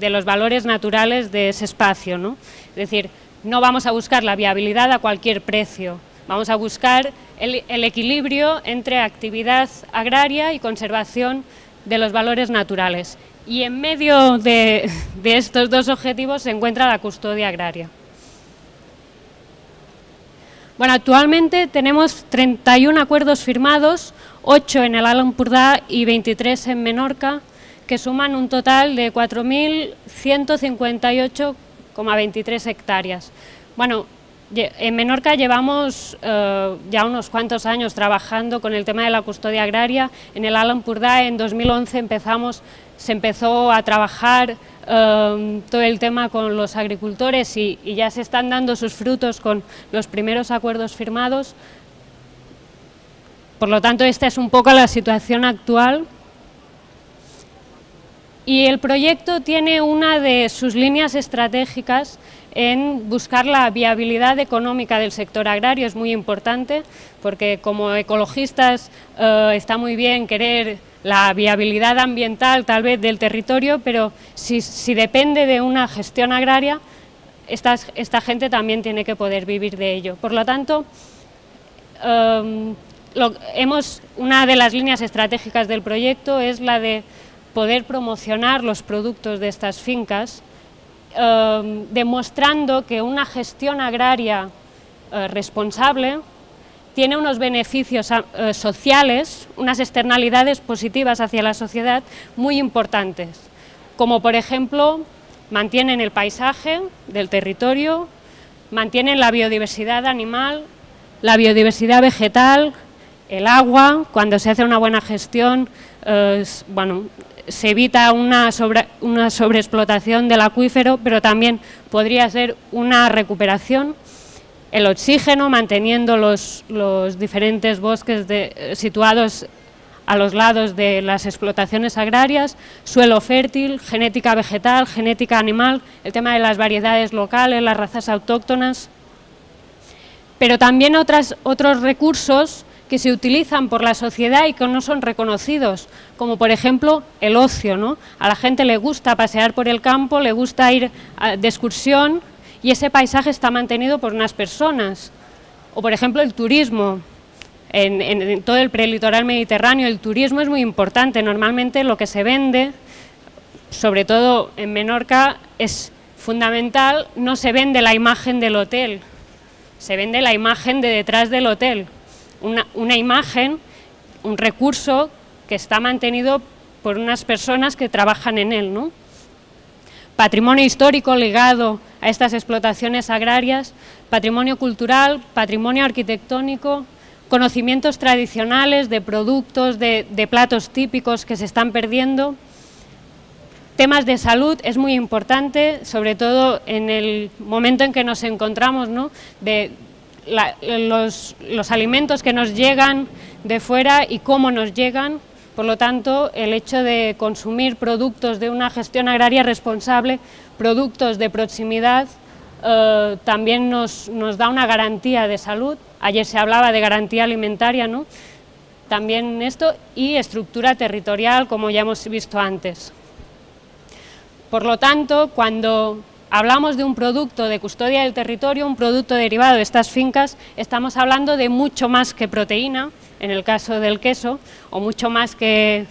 los valores naturales de ese espacio, ¿no? Es decir, no vamos a buscar la viabilidad a cualquier precio, vamos a buscar el equilibrio entre actividad agraria y conservación de los valores naturales. Y en medio de estos dos objetivos se encuentra la custodia agraria. Bueno, actualmente tenemos 31 acuerdos firmados, 8 en el Alt Empordà y 23 en Menorca, que suman un total de 4.158,23 hectáreas. Bueno, en Menorca llevamos ya unos cuantos años trabajando con el tema de la custodia agraria. En el Alt Empordà en 2011 se empezó a trabajar todo el tema con los agricultores y ya se están dando sus frutos con los primeros acuerdos firmados. Por lo tanto, esta es un poco la situación actual. Y el proyecto tiene una de sus líneas estratégicas en buscar la viabilidad económica del sector agrario. Es muy importante porque como ecologistas está muy bien querer la viabilidad ambiental tal vez del territorio, pero si depende de una gestión agraria, esta gente también tiene que poder vivir de ello. Por lo tanto, una de las líneas estratégicas del proyecto es la de poder promocionar los productos de estas fincas, demostrando que una gestión agraria responsable tiene unos beneficios sociales, unas externalidades positivas hacia la sociedad muy importantes, como por ejemplo, mantienen el paisaje del territorio, mantienen la biodiversidad animal, la biodiversidad vegetal, el agua. Cuando se hace una buena gestión, se evita una sobreexplotación del acuífero, pero también podría ser una recuperación. El oxígeno, manteniendo los diferentes bosques situados a los lados de las explotaciones agrarias, suelo fértil, genética vegetal, genética animal, el tema de las variedades locales, las razas autóctonas, pero también otros recursos que se utilizan por la sociedad y que no son reconocidos, como por ejemplo el ocio, ¿no? A la gente le gusta pasear por el campo, le gusta ir de excursión y ese paisaje está mantenido por unas personas. O por ejemplo el turismo, en todo el prelitoral mediterráneo el turismo es muy importante, normalmente lo que se vende, sobre todo en Menorca es fundamental, no se vende la imagen del hotel, se vende la imagen de detrás del hotel. Una imagen, un recurso que está mantenido por unas personas que trabajan en él, ¿no? Patrimonio histórico ligado a estas explotaciones agrarias, patrimonio cultural, patrimonio arquitectónico, conocimientos tradicionales de productos, de platos típicos que se están perdiendo. Temas de salud es muy importante, sobre todo en el momento en que nos encontramos, ¿no? Los alimentos que nos llegan de fuera y cómo nos llegan, por lo tanto el hecho de consumir productos de una gestión agraria responsable, productos de proximidad, también nos da una garantía de salud, ayer se hablaba de garantía alimentaria, ¿no? También esto y estructura territorial como ya hemos visto antes. Por lo tanto, cuando hablamos de un producto de custodia del territorio, un producto derivado de estas fincas, estamos hablando de mucho más que proteína, en el caso del queso, o mucho más que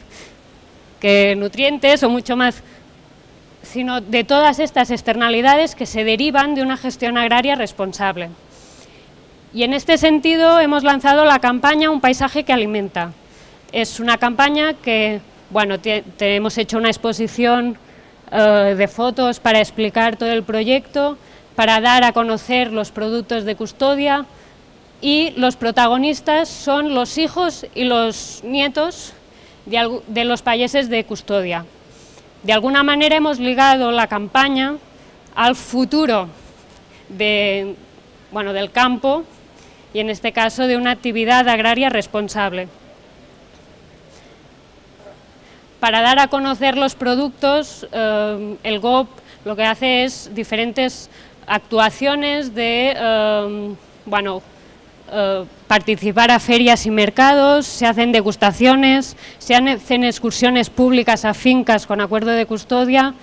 nutrientes, o mucho más, sino de todas estas externalidades que se derivan de una gestión agraria responsable. Y en este sentido hemos lanzado la campaña Un paisaje que alimenta. Es una campaña que, bueno, hemos hecho una exposición de fotos para explicar todo el proyecto, para dar a conocer los productos de custodia y los protagonistas son los hijos y los nietos de los payeses de custodia. De alguna manera hemos ligado la campaña al futuro del campo y en este caso de una actividad agraria responsable. Para dar a conocer los productos, el GOB lo que hace es diferentes actuaciones de participar a ferias y mercados, se hacen degustaciones, se hacen excursiones públicas a fincas con acuerdo de custodia,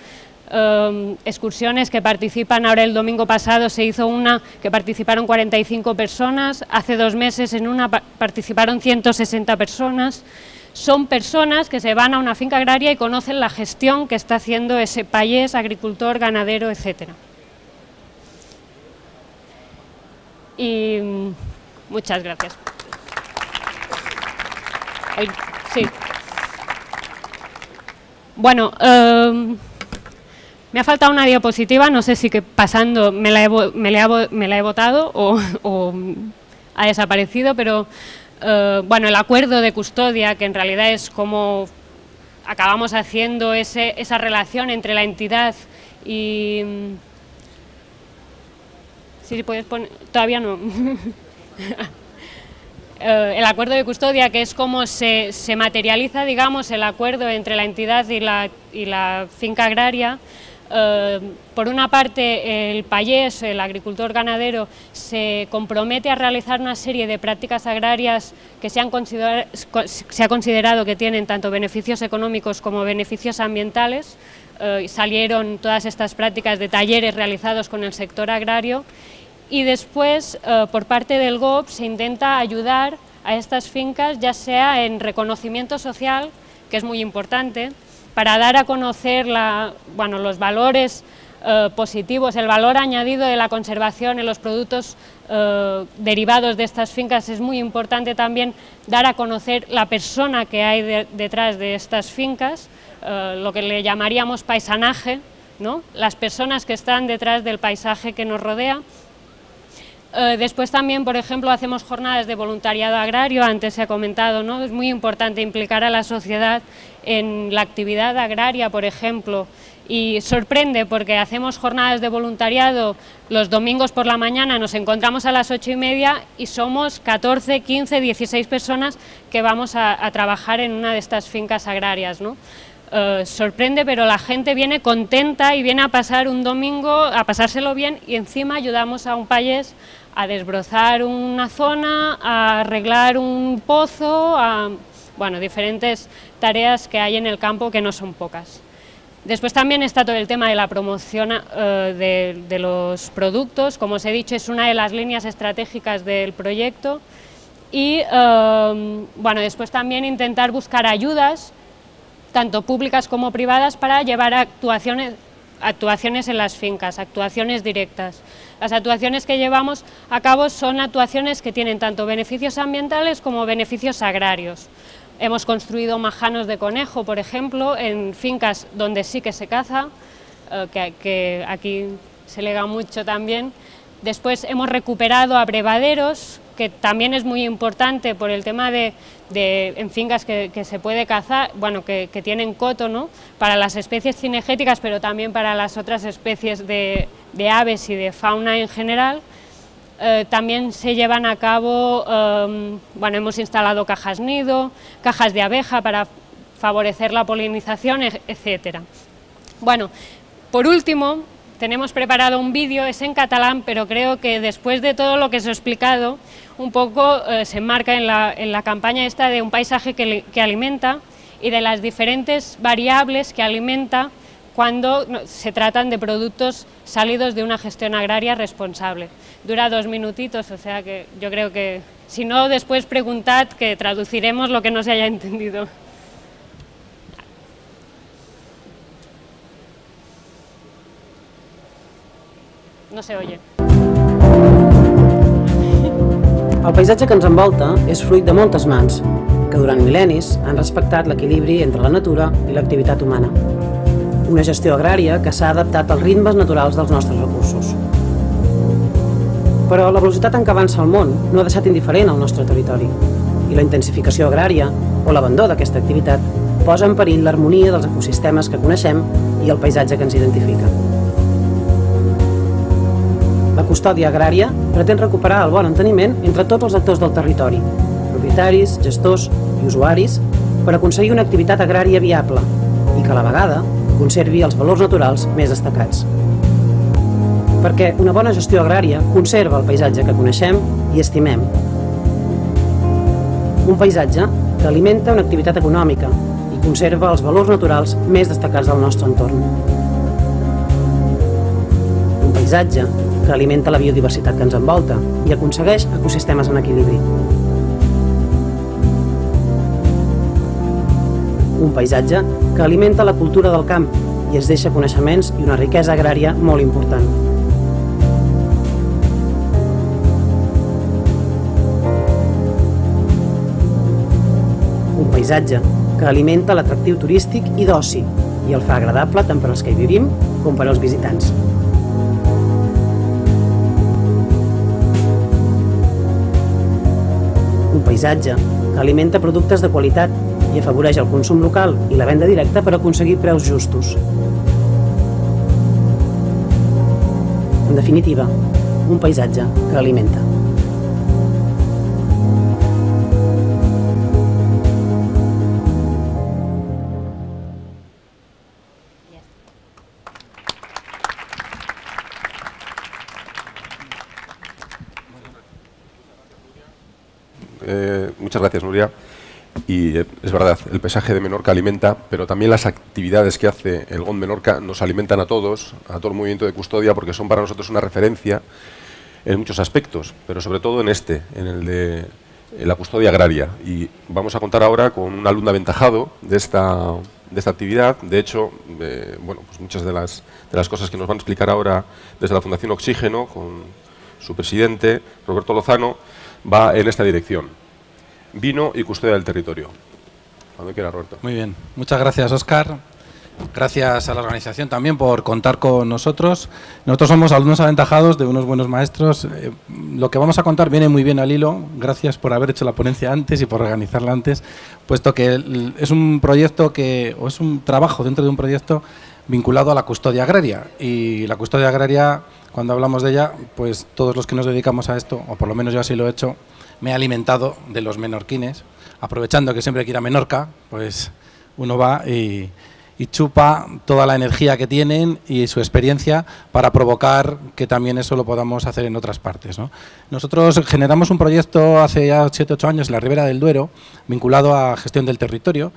excursiones que participan, ahora el domingo pasado se hizo una que participaron 45 personas, hace 2 meses en una participaron 160 personas. Son personas que se van a una finca agraria y conocen la gestión que está haciendo ese payés, agricultor, ganadero, etc. Y muchas gracias. Sí. Bueno, me ha faltado una diapositiva, no sé si que pasando me la he botado o ha desaparecido, pero... el acuerdo de custodia, que en realidad es como acabamos haciendo esa relación entre la entidad y... ¿Sí puedes poner? Todavía no. El acuerdo de custodia, que es como se materializa, digamos, el acuerdo entre la entidad y la finca agraria. Por una parte, el payés, el agricultor ganadero, se compromete a realizar una serie de prácticas agrarias que se ha considerado que tienen tanto beneficios económicos como beneficios ambientales. Salieron todas estas prácticas de talleres realizados con el sector agrario y después, por parte del GOB, se intenta ayudar a estas fincas, ya sea en reconocimiento social, que es muy importante, para dar a conocer los valores positivos, el valor añadido de la conservación en los productos derivados de estas fincas. Es muy importante también dar a conocer la persona que hay detrás de estas fincas, lo que le llamaríamos paisanaje, ¿no? Las personas que están detrás del paisaje que nos rodea. Después también, por ejemplo, hacemos jornadas de voluntariado agrario, antes se ha comentado, ¿no? Es muy importante implicar a la sociedad en la actividad agraria, por ejemplo, y sorprende porque hacemos jornadas de voluntariado los domingos por la mañana, nos encontramos a las 8:30 y somos 14, 15, 16 personas que vamos a trabajar en una de estas fincas agrarias, ¿no? Sorprende, pero la gente viene contenta y viene a pasar un domingo, a pasárselo bien, y encima ayudamos a un país a desbrozar una zona, a arreglar un pozo, a, bueno, diferentes tareas que hay en el campo que no son pocas. Después también está todo el tema de la promoción de los productos, como os he dicho, es una de las líneas estratégicas del proyecto, y bueno, después también intentar buscar ayudas, tanto públicas como privadas, para llevar actuaciones en las fincas, actuaciones directas. Las actuaciones que llevamos a cabo son actuaciones que tienen tanto beneficios ambientales como beneficios agrarios. Hemos construido majanos de conejo, por ejemplo, en fincas donde sí que se caza, que aquí se lega mucho también. Después hemos recuperado abrevaderos, que también es muy importante por el tema de en fincas que se puede cazar, bueno, que tienen coto, ¿no? Para las especies cinegéticas, pero también para las otras especies de aves y de fauna en general. También se llevan a cabo, bueno, hemos instalado cajas nido, cajas de abeja para favorecer la polinización, etcétera. Bueno, por último, tenemos preparado un vídeo, es en catalán, pero creo que después de todo lo que os he explicado, un poco se enmarca en la campaña esta de un paisaje que alimenta y de las diferentes variables que alimenta cuando se tratan de productos salidos de una gestión agraria responsable. Dura 2 minutitos, o sea que yo creo que, si no, después preguntad que traduciremos lo que no se haya entendido. No se oye. El paisatge que ens envolta és fruit de moltes mans, que durant mil·lennis han respectat l'equilibri entre la natura i l'activitat humana. Una gestió agrària que s'ha adaptat als ritmes naturals dels nostres recursos. Però la velocitat en què avança el món no ha deixat indiferent el nostre territori, i la intensificació agrària o l'abandó d'aquesta activitat posa en perill l'harmonia dels ecosistemes que coneixem i el paisatge que ens identifica. La custòdia agrària pretén recuperar el bon enteniment entre tots els actors del territori, propietaris, gestors i usuaris, per aconseguir una activitat agrària viable i que a la vegada conservi els valors naturals més destacats. Perquè una bona gestió agrària conserva el paisatge que coneixem i estimem. Un paisatge que alimenta una activitat econòmica i conserva els valors naturals més destacats del nostre entorn. Un paisatge que alimenta la biodiversitat que ens envolta i aconsegueix ecosistemes en equilibri. Un paisatge que alimenta la cultura del camp i ens deixa coneixements i una riquesa agrària molt important. Un paisatge que alimenta l'atractiu turístic i d'oci i el fa agradable tant per als que hi vivim com per als visitants. Un paisatge que alimenta productes de qualitat i afavoreix el consum local i la venda directa per aconseguir preus justos. En definitiva, un paisatge que alimenta. Muchas gracias, Nuria. Y es verdad, el paisaje de Menorca alimenta, pero también las actividades que hace el GOB Menorca nos alimentan a todos, a todo el movimiento de custodia, porque son para nosotros una referencia en muchos aspectos, pero sobre todo en este, en el de la custodia agraria. Y vamos a contar ahora con un alumno aventajado de esta actividad. De hecho, bueno, pues muchas de las cosas que nos van a explicar ahora desde la Fundación Oxígeno, con su presidente, Roberto Lozano, va en esta dirección. Vino y custodia del territorio. Cuando quiera, Roberto. Muy bien. Muchas gracias, Óscar. Gracias a la organización también por contar con nosotros. Nosotros somos alumnos aventajados de unos buenos maestros. Lo que vamos a contar viene muy bien al hilo. Gracias por haber hecho la ponencia antes y por organizarla antes, puesto que es un proyecto que, o es un trabajo dentro de un proyecto vinculado a la custodia agraria. Y la custodia agraria, cuando hablamos de ella, pues todos los que nos dedicamos a esto, o por lo menos yo así lo he hecho, me he alimentado de los menorquines. Aprovechando que siempre hay que ir a Menorca, pues uno va y chupa toda la energía que tienen y su experiencia para provocar que también eso lo podamos hacer en otras partes, ¿no? Nosotros generamos un proyecto hace ya 7-8 años en la Ribera del Duero, vinculado a gestión del territorio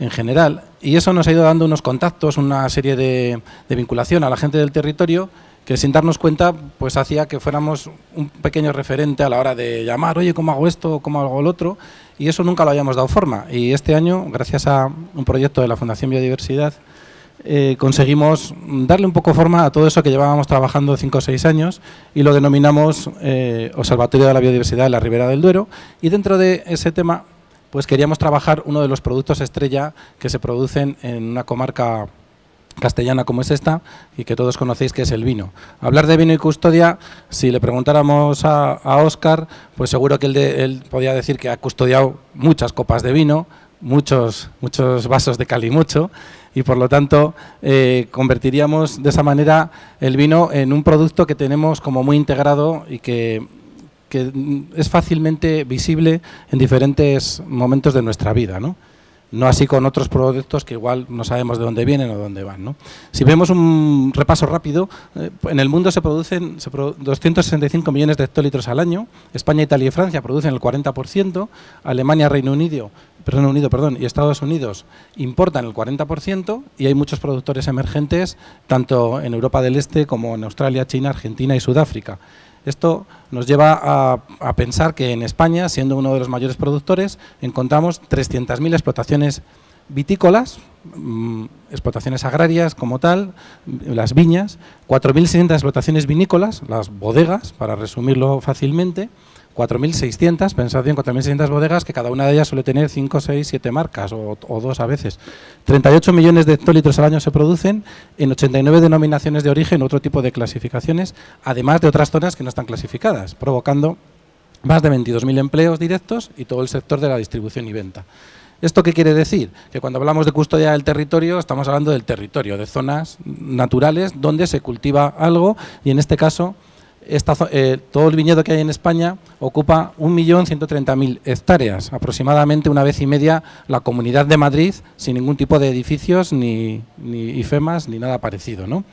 en general, y eso nos ha ido dando unos contactos, una serie de vinculación a la gente del territorio, que sin darnos cuenta, pues hacía que fuéramos un pequeño referente a la hora de llamar, oye, ¿cómo hago esto? ¿Cómo hago lo otro? Y eso nunca lo habíamos dado forma. Y este año, gracias a un proyecto de la Fundación Biodiversidad, conseguimos darle un poco forma a todo eso que llevábamos trabajando 5 o 6 años y lo denominamos Observatorio de la Biodiversidad en la Ribera del Duero. Y dentro de ese tema, pues queríamos trabajar uno de los productos estrella que se producen en una comarca castellana como es esta y que todos conocéis, que es el vino. Hablar de vino y custodia, si le preguntáramos a Óscar, pues seguro que él podía decir que ha custodiado muchas copas de vino, muchos vasos de calimocho, y por lo tanto convertiríamos de esa manera el vino en un producto que tenemos como muy integrado y que es fácilmente visible en diferentes momentos de nuestra vida, ¿no? No así con otros productos que igual no sabemos de dónde vienen o dónde van, ¿no? Si vemos un repaso rápido, en el mundo se producen 265 millones de hectolitros al año. España, Italia y Francia producen el 40%, Alemania, Reino Unido, y Estados Unidos importan el 40%, y hay muchos productores emergentes tanto en Europa del Este como en Australia, China, Argentina y Sudáfrica. Esto nos lleva a pensar que en España, siendo uno de los mayores productores, encontramos 300.000 explotaciones vitícolas, explotaciones agrarias como tal, las viñas, 4.600 explotaciones vinícolas, las bodegas, para resumirlo fácilmente, 4.600, pensad bien, 4.600 bodegas, que cada una de ellas suele tener 5, 6, 7 marcas o 2 a veces. 38 millones de hectolitros al año se producen en 89 denominaciones de origen, otro tipo de clasificaciones, además de otras zonas que no están clasificadas, provocando más de 22.000 empleos directos y todo el sector de la distribución y venta. ¿Esto qué quiere decir? Que cuando hablamos de custodia del territorio, estamos hablando del territorio, de zonas naturales donde se cultiva algo, y en este caso todo el viñedo que hay en España ocupa 1.130.000 hectáreas, aproximadamente 1,5 veces la Comunidad de Madrid, sin ningún tipo de edificios, ni IFEMAS, ni nada parecido, ¿no?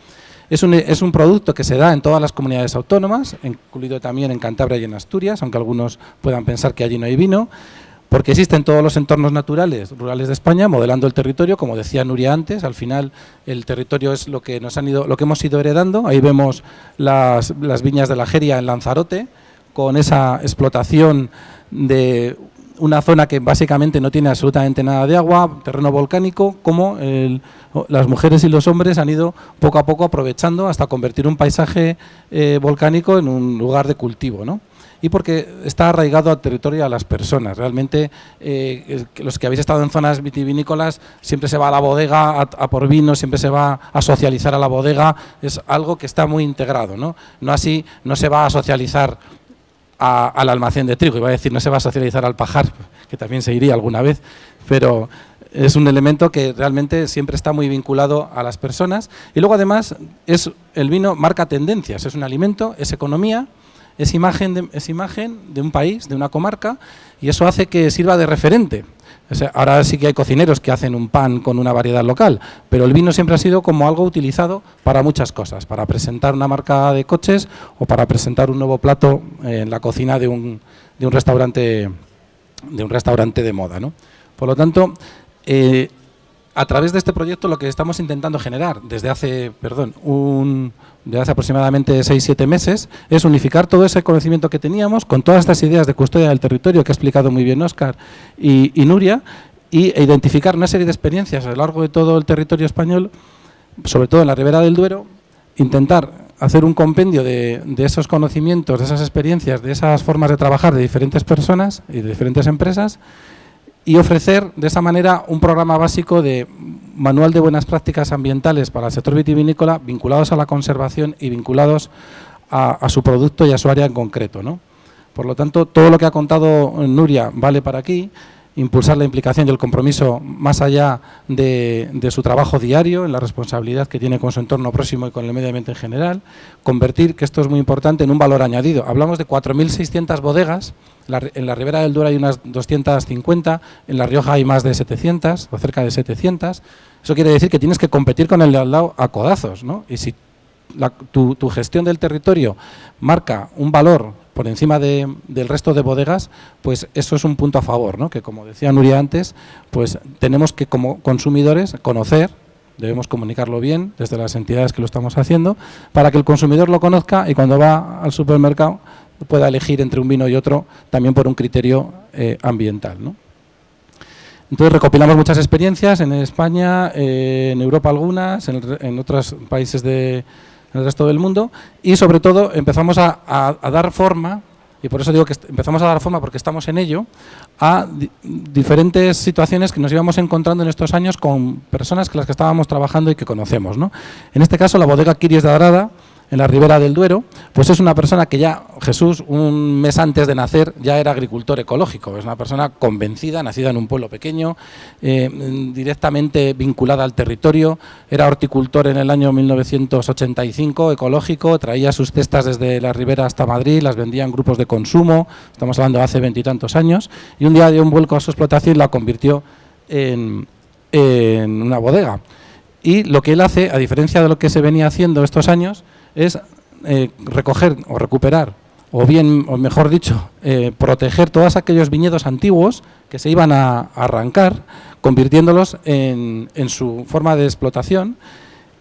Es un producto que se da en todas las comunidades autónomas, incluido también en Cantabria y en Asturias, aunque algunos puedan pensar que allí no hay vino, porque existen todos los entornos naturales, rurales de España, modelando el territorio, como decía Nuria antes. Al final el territorio es lo que hemos ido heredando. Ahí vemos las viñas de la Jeria en Lanzarote, con esa explotación de una zona que básicamente no tiene absolutamente nada de agua, terreno volcánico, como las mujeres y los hombres han ido poco a poco aprovechando hasta convertir un paisaje volcánico en un lugar de cultivo, ¿no? Y porque está arraigado al territorio y a las personas. Realmente, los que habéis estado en zonas vitivinícolas, siempre se va a la bodega a por vino, siempre se va a socializar a la bodega, es algo que está muy integrado, ¿no? No así, no se va a socializar al almacén de trigo, iba a decir, no se va a socializar al pajar, que también se iría alguna vez, pero es un elemento que realmente siempre está muy vinculado a las personas. Y luego además, el vino marca tendencias, es un alimento, es economía, es imagen de un país, de una comarca, y eso hace que sirva de referente. O sea, ahora sí que hay cocineros que hacen un pan con una variedad local, pero el vino siempre ha sido como algo utilizado para muchas cosas, para presentar una marca de coches o para presentar un nuevo plato en la cocina de un restaurante de moda, ¿no? Por lo tanto, a través de este proyecto lo que estamos intentando generar desde hace, desde hace aproximadamente 6-7 meses, es unificar todo ese conocimiento que teníamos con todas estas ideas de custodia del territorio que ha explicado muy bien Óscar y Nuria, e identificar una serie de experiencias a lo largo de todo el territorio español, sobre todo en la Ribera del Duero, intentar hacer un compendio de esos conocimientos, de esas experiencias, de esas formas de trabajar de diferentes personas y de diferentes empresas, y ofrecer de esa manera un programa básico de manual de buenas prácticas ambientales para el sector vitivinícola vinculados a la conservación y vinculados a su producto y a su área en concreto, ¿no? Por lo tanto, todo lo que ha contado Nuria vale para aquí, impulsar la implicación y el compromiso más allá de su trabajo diario, en la responsabilidad que tiene con su entorno próximo y con el medio ambiente en general, convertir, que esto es muy importante, en un valor añadido. Hablamos de 4.600 bodegas, en la Ribera del Duero hay unas 250, en La Rioja hay más de 700, o cerca de 700, eso quiere decir que tienes que competir con el de al lado a codazos, ¿no? Y si tu gestión del territorio marca un valor por encima del resto de bodegas, pues eso es un punto a favor, ¿no? Que como decía Nuria antes, pues tenemos que como consumidores conocer, debemos comunicarlo bien desde las entidades que lo estamos haciendo, para que el consumidor lo conozca y cuando va al supermercado pueda elegir entre un vino y otro también por un criterio ambiental, ¿no? Entonces recopilamos muchas experiencias en España, en Europa algunas, en otros países del resto del mundo y sobre todo empezamos a dar forma, y por eso digo que empezamos a dar forma porque estamos en ello, a diferentes situaciones que nos íbamos encontrando en estos años con personas con las que estábamos trabajando y que conocemos, ¿no? En este caso la bodega Quiries de Arada, en la Ribera del Duero, pues es una persona que ya, Jesús, un mes antes de nacer, ya era agricultor ecológico. Es una persona convencida, nacida en un pueblo pequeño, directamente vinculada al territorio. Era horticultor en el año 1985, ecológico, traía sus cestas desde la Ribera hasta Madrid, las vendía en grupos de consumo, estamos hablando de hace 20 y tantos años, y un día dio un vuelco a su explotación y la convirtió en una bodega. Y lo que él hace, a diferencia de lo que se venía haciendo estos años, es recoger o recuperar, o bien, o mejor dicho, proteger todos aquellos viñedos antiguos que se iban a arrancar, convirtiéndolos en su forma de explotación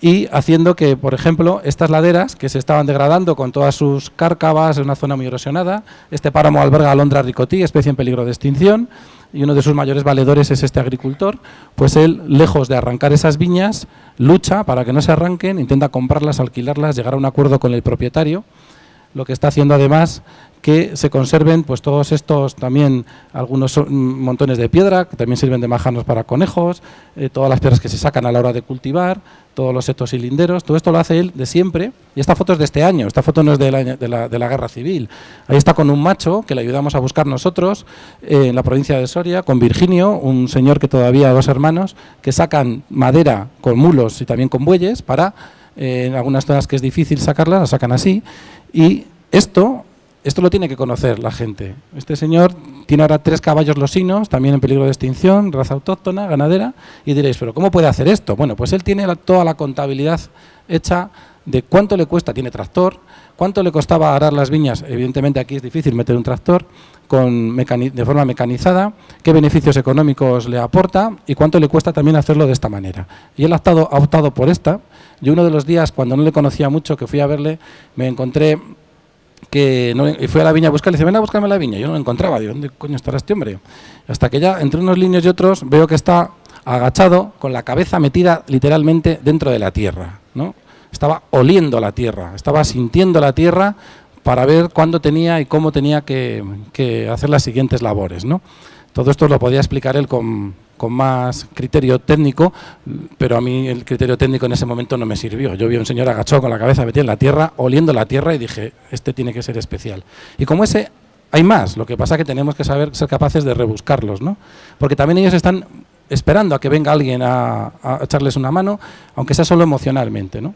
y haciendo que, por ejemplo, estas laderas que se estaban degradando con todas sus cárcavas en una zona muy erosionada, este páramo alberga alondra ricotí, especie en peligro de extinción, y uno de sus mayores valedores es este agricultor, pues él, lejos de arrancar esas viñas, lucha para que no se arranquen, intenta comprarlas, alquilarlas, llegar a un acuerdo con el propietario, lo que está haciendo además que se conserven pues todos estos también, algunos montones de piedra, que también sirven de majanos para conejos, todas las piedras que se sacan a la hora de cultivar, todos los setos y linderos, todo esto lo hace él de siempre, y esta foto es de este año, esta foto no es de la Guerra Civil, ahí está con un macho que le ayudamos a buscar nosotros, en la provincia de Soria, con Virginio, un señor que todavía, dos hermanos, que sacan madera con mulos y también con bueyes, para en algunas zonas que es difícil sacarlas, las sacan así, y esto lo tiene que conocer la gente. Este señor tiene ahora 3 caballos losinos, también en peligro de extinción, raza autóctona, ganadera, y diréis, ¿pero cómo puede hacer esto? Bueno, pues él tiene toda la contabilidad hecha de cuánto le cuesta, tiene tractor, cuánto le costaba arar las viñas, evidentemente aquí es difícil meter un tractor de forma mecanizada, qué beneficios económicos le aporta y cuánto le cuesta también hacerlo de esta manera. Y él ha optado por esta. Yo uno de los días, cuando no le conocía mucho, que fui a verle, me encontré que no, y fui a la viña a buscarle, dice, ven a buscarme la viña, yo no la encontraba, digo, ¿dónde coño estará este hombre? Hasta que ya, entre unos líneas y otros, veo que está agachado, con la cabeza metida literalmente dentro de la tierra, ¿no? Estaba oliendo la tierra, estaba sintiendo la tierra para ver cuándo tenía y cómo tenía que hacer las siguientes labores, ¿no? Todo esto lo podía explicar él con más criterio técnico, pero a mí el criterio técnico en ese momento no me sirvió. Yo vi a un señor agachado con la cabeza metida en la tierra, oliendo la tierra y dije, este tiene que ser especial. Y como ese, hay más, lo que pasa es que tenemos que saber ser capaces de rebuscarlos, ¿no? Porque también ellos están esperando a que venga alguien a echarles una mano, aunque sea solo emocionalmente, ¿no?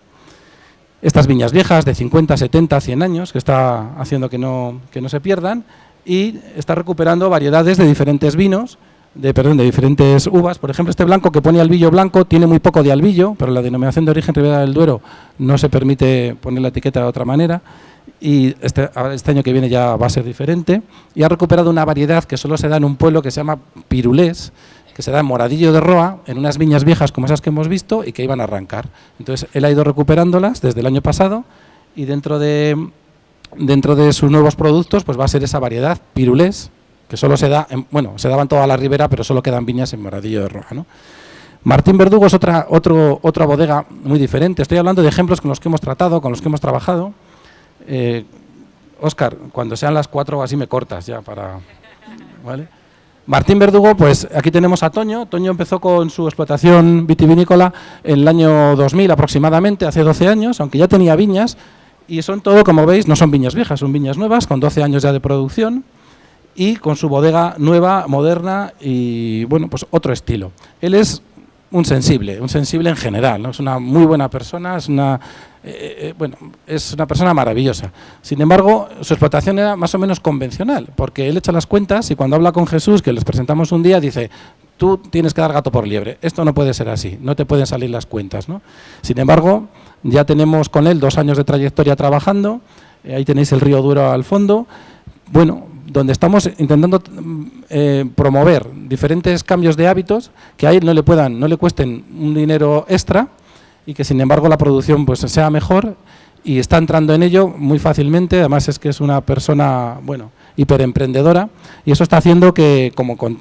Estas viñas viejas de 50, 70, 100 años, que está haciendo que no se pierdan, y está recuperando variedades de diferentes vinos, de diferentes uvas. Por ejemplo, este blanco que pone albillo blanco tiene muy poco de albillo, pero la denominación de origen Ribera del Duero no se permite poner la etiqueta de otra manera, y este año que viene ya va a ser diferente. Y ha recuperado una variedad que solo se da en un pueblo que se llama Pirulés, que se da en Moradillo de Roa, en unas viñas viejas como esas que hemos visto y que iban a arrancar. Entonces, él ha ido recuperándolas desde el año pasado y dentro de sus nuevos productos pues va a ser esa variedad Pirulés, que solo se da, se daba en toda la ribera, pero solo quedan viñas en Moradillo de Roja, ¿no? Martín Verdugo es otra bodega muy diferente. Estoy hablando de ejemplos con los que hemos tratado, con los que hemos trabajado. Óscar, cuando sean las 4 así me cortas ya para... ¿vale? Martín Verdugo, pues aquí tenemos a Toño. Toño empezó con su explotación vitivinícola en el año 2000 aproximadamente, hace 12 años, aunque ya tenía viñas, y son todo, como veis, no son viñas viejas, son viñas nuevas, con 12 años ya de producción, y con su bodega nueva, moderna y, bueno, pues otro estilo. Él es un sensible en general, ¿no? Es una muy buena persona, es una, bueno, es una persona maravillosa. Sin embargo, su explotación era más o menos convencional, porque él echa las cuentas y cuando habla con Jesús, que les presentamos un día, dice: tú tienes que dar gato por liebre, esto no puede ser así, no te pueden salir las cuentas, ¿no? Sin embargo, ya tenemos con él 2 años de trayectoria trabajando, ahí tenéis el río Duero al fondo, bueno, donde estamos intentando promover diferentes cambios de hábitos que a él no le cuesten un dinero extra y que sin embargo la producción pues sea mejor, y está entrando en ello muy fácilmente. Además es que es una persona, bueno, hiperemprendedora, y eso está haciendo que, como con